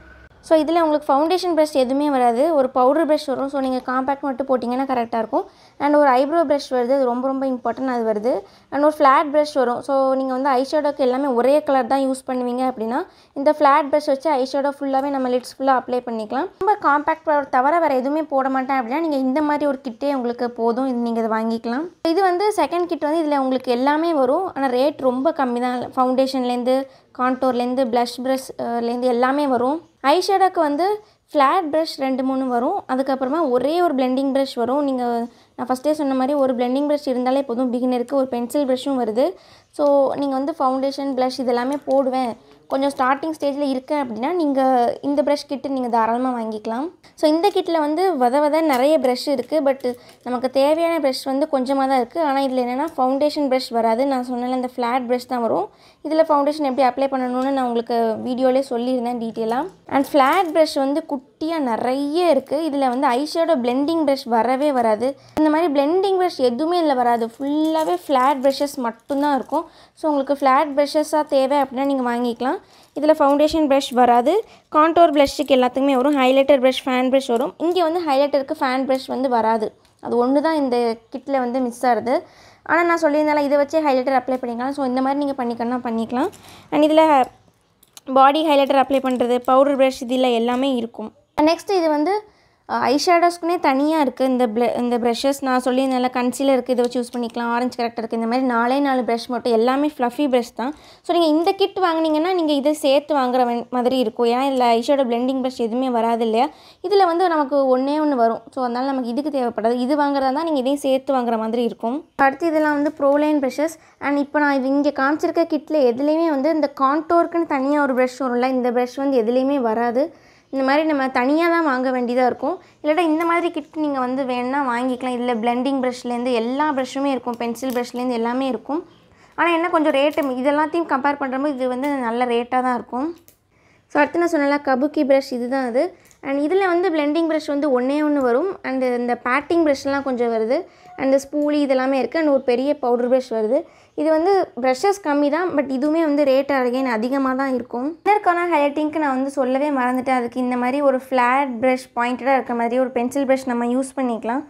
ஸோ இதில் உங்களுக்கு ஃபவுண்டேஷன் ப்ரஷ் எதுவுமே வராது, ஒரு பவுடர் ப்ரஷ் வரும். ஸோ நீங்கள் காம்பேக்ட் மட்டும் போட்டிங்கன்னா கரெக்டாக இருக்கும். அண்ட் ஒரு ஐப்ரோ ப்ரஷ் வருது, அது ரொம்ப ரொம்ப இம்பார்ட்டன்ட், அது வருது. அண்ட் ஒரு ஃப்ளாட் ப்ரஷ் வரும். ஸோ நீங்கள் வந்து ஐ ஷேடோக்கு எல்லாமே ஒரே கலர் தான் யூஸ் பண்ணுவீங்க அப்படின்னா இந்த ஃப்ளாட் ப்ரஷ் வச்சு ஐ ஷேடோ ஃபுல்லாகவே நம்ம லிட்ஸ் ஃபுல்லாக அப்ளை பண்ணிக்கலாம். ரொம்ப காம்பேக்ட் தவிர வேறு எதுவுமே போட மாட்டேன் அப்படின்னா நீங்கள் இந்த மாதிரி ஒரு கிட்டே உங்களுக்கு போதும், இது நீங்கள் இதை வாங்கிக்கலாம். இது வந்து செகண்ட் கிட் வந்து இதில் உங்களுக்கு எல்லாமே வரும். ஆனால் ரேட் ரொம்ப கம்மி தான். ஃபவுண்டேஷன்லேருந்து கான்டோர்லேருந்து ப்ளஷ் ப்ரஷ்லேருந்து எல்லாமே வரும். ஐ ஷேடோக்கு வந்து ஃப்ளாட் ப்ரஷ் 2-3 வரும். அதுக்கப்புறமா ஒரே ஒரு பிளெண்டிங் ப்ரஷ் வரும். நீங்கள் நான் ஃபஸ்ட்டே சொன்ன மாதிரி ஒரு பிளெண்டிங் ப்ரஷ் இருந்தாலே போதும் பிகினருக்கு. ஒரு பென்சில் ப்ரஷ்ஷும் வருது. ஸோ நீங்கள் வந்து ஃபவுண்டேஷன் ப்ளஷ் இதெல்லாமே போடுவேன் கொஞ்சம் ஸ்டார்டிங் ஸ்டேஜில் இருக்கேன் அப்படின்னா நீங்கள் இந்த ப்ரஷ் கிட்டு நீங்கள் தாராளமாக வாங்கிக்கலாம். ஸோ இந்த கிட்டில் வந்து வத நிறைய ப்ரஷ் இருக்குது. பட் நமக்கு தேவையான ப்ரஷ் வந்து கொஞ்சமாக தான் இருக்குது. ஆனால் இதில் என்னென்னா ஃபவுண்டேஷன் ப்ரஷ் வராது, நான் சொன்னேன் அந்த ஃப்ளாட் ப்ரஷ் தான் வரும். இதில் ஃபவுண்டேஷன் எப்படி அப்ளை பண்ணணும்னு நான் உங்களுக்கு வீடியோலேயே சொல்லியிருந்தேன் டீட்டெயிலாக. அண்ட் ஃப்ளாட் ப்ரஷ் வந்து குட்டியாக நிறைய இருக்குது. இதில் வந்து ஐ ஷேடோ பிளெண்டிங் ப்ரஷ் வரவே வராது. இந்த மாதிரி பிளெண்டிங் ப்ரஷ் எதுவுமே இதில் வராது, ஃபுல்லாகவே ஃப்ளாட் ப்ரஷஸ் மட்டும்தான் இருக்கும். ஸோ உங்களுக்கு ஃப்ளாட் ப்ரஷஸாக தேவை அப்படின்னா நீங்கள் வாங்கிக்கலாம். இதில் ஃபவுண்டேஷன் ப்ரஷ் வராது, கான்டோர் ப்ரஷ்ஷுக்கு எல்லாத்துக்குமே வரும். ஹைலைட்டர் ப்ரஷ், ஃபேன் ப்ரஷ் வரும். இங்கே வந்து ஹைலைட்டருக்கு ஃபேன் ப்ரஷ் வந்து வராது, அது ஒன்று தான் இந்த கிட்டில் வந்து மிஸ் ஆகுது. ஆனால் நான் சொல்லியிருந்தாலும் இதை வச்சு ஹைலைட்டர் அப்ளை பண்ணிக்கலாம். ஸோ இந்த மாதிரி நீங்கள் பண்ணிக்கலாம். அண்ட் இதில் பாடி ஹைலைட்டர் அப்ளை பண்ணுறது, பவுடர் ப்ரஷ், இதில் எல்லாமே இருக்கும். நெக்ஸ்ட்டு இது வந்து ஐ ஷேடோஸ்க்குனே தனியாக இருக்குது இந்த ப்ரஷஸ். நான் சொல்லியிருந்தால கன்சீலர் இருக்குது, இதை வச்சு யூஸ் பண்ணிக்கலாம். ஆரஞ்சு கரெக்டாக இருக்குது. இந்த மாதிரி 4 ப்ரஷ் மட்டும், எல்லாமே ஃப்ளஃபி ப்ரஷ் தான். ஸோ நீங்கள் இந்த கிட் வாங்கினீங்கன்னா நீங்கள் இதை சேர்த்து வாங்குற மாதிரி இருக்கும். ஏன்னா இதில் ஐ ஷேடோ பிளெண்டிங் ப்ரஷ் எதுவுமே வராது இல்லையா. இதில் வந்து நமக்கு ஒன்று வரும். ஸோ அதனால் நமக்கு இதுக்கு தேவைப்படாது. இது வாங்குறதா தான் நீங்கள் இதையும் சேர்த்து வாங்குற மாதிரி இருக்கும். அடுத்து இதெல்லாம் வந்து ப்ரோலைன் ப்ரஷஸ். அண்ட் இப்போ நான் இது இங்கே காமிச்சிருக்க கிட்டில் எதுலேயுமே வந்து இந்த கான்டோர்க்குன்னு தனியாக ஒரு ப்ரஷ் வரும்ல, இந்த ப்ரஷ் வந்து எதுலேயுமே வராது. இந்த மாதிரி நம்ம தனியாக தான் வாங்க வேண்டியதாக இருக்கும். இல்லைட்டா இந்த மாதிரி கிட் நீங்கள் வந்து வேணுன்னா வாங்கிக்கலாம். இதில் பிளெண்டிங் ப்ரஷ்லேருந்து எல்லா ப்ரஷ்ஷுமே இருக்கும், பென்சில் ப்ரஷ்லேருந்து எல்லாமே இருக்கும். ஆனால் என்ன கொஞ்சம் ரேட்டு இதெல்லாத்தையும் கம்பேர் பண்ணுறப்போ இது வந்து நல்ல ரேட்டாக தான் இருக்கும். ஸோ அடுத்து நான் சொன்னல கபுக்கி ப்ரஷ், இது தான் அது. அண்ட் இதில் வந்து பிளெண்டிங் ப்ரஷ் வந்து 1 வரும். அண்டு இந்த பேட்டிங் ப்ரஷ்லாம் கொஞ்சம் வருது. அண்டு ஸ்பூலி இதெல்லாமே இருக்குது. அண்ட் ஒரு பெரிய பவுடர் ப்ரஷ் வருது. இது வந்து ப்ரஷஸ் கம்மி தான். பட் இதுவுமே வந்து ரேட் அகைன் அதிகமாக தான் இருக்கும். இதற்கான ஹைலைட்டிங்க்கு நான் வந்து சொல்லவே மறந்துட்டேன். அதுக்கு இந்த மாதிரி ஒரு ஃப்ளாட் ப்ரஷ் பாயிண்டடாக இருக்கிற மாதிரி ஒரு பென்சில் ப்ரஷ் நம்ம யூஸ் பண்ணிக்கலாம்.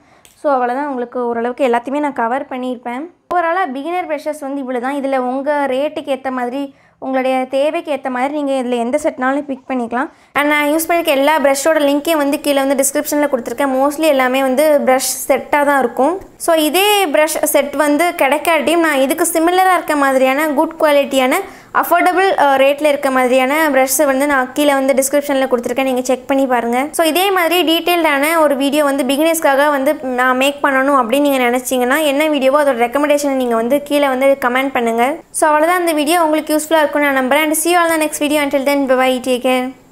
ஸோ அவ்வளோதான், உங்களுக்கு ஓரளவுக்கு எல்லாத்தையுமே நான் கவர் பண்ணியிருப்பேன். ஓவராலாக பிகினர் ப்ரஷஸ் வந்து இவ்வளோ தான். இதில் உங்கள் ரேட்டுக்கு ஏற்ற மாதிரி உங்களுடைய தேவைக்கு ஏத்த மாதிரி நீங்க இதல எந்த செட்னாலும் பிக் பண்ணிக்கலாம் and நான் யூஸ் பண்ணிருக்க எல்லா பிரஷ்ோட லிங்க்கே வந்து கீழ வந்து டிஸ்கிரிப்ஷன்ல கொடுத்திருக்கேன் mostly எல்லாமே வந்து பிரஷ் செட்டா தான் இருக்கும் சோ இதே பிரஷ் செட் வந்து கிடைக்காட்டியும் நான் இதுக்கு சிமிலரா இருக்க மாதிரியான குட் குவாலிட்டியான affordable ரேட்ல இருக்க மாதிரியான பிரஷ் வந்து நான் கீழ வந்து டிஸ்கிரிப்ஷன்ல கொடுத்திருக்கேன் நீங்க செக் பண்ணி பாருங்க சோ இதே மாதிரி டீடைல்டான ஒரு வீடியோ வந்து பிகினர்ஸ்காக வந்து நான் மேக் பண்ணனும் அப்படி நீங்க நினைச்சீங்கனா என்ன வீடியோவோ அதோட ரெக்கமெண்டேஷன் நீங்க வந்து கீழ வந்து கமெண்ட் பண்ணுங்க சோ அவ்வளவுதான் இந்த வீடியோ உங்களுக்கு யூஸ்ஃபுல்லா இருக்கும்னு நான் நம்புறேன் and see you all in the next video until then bye bye take care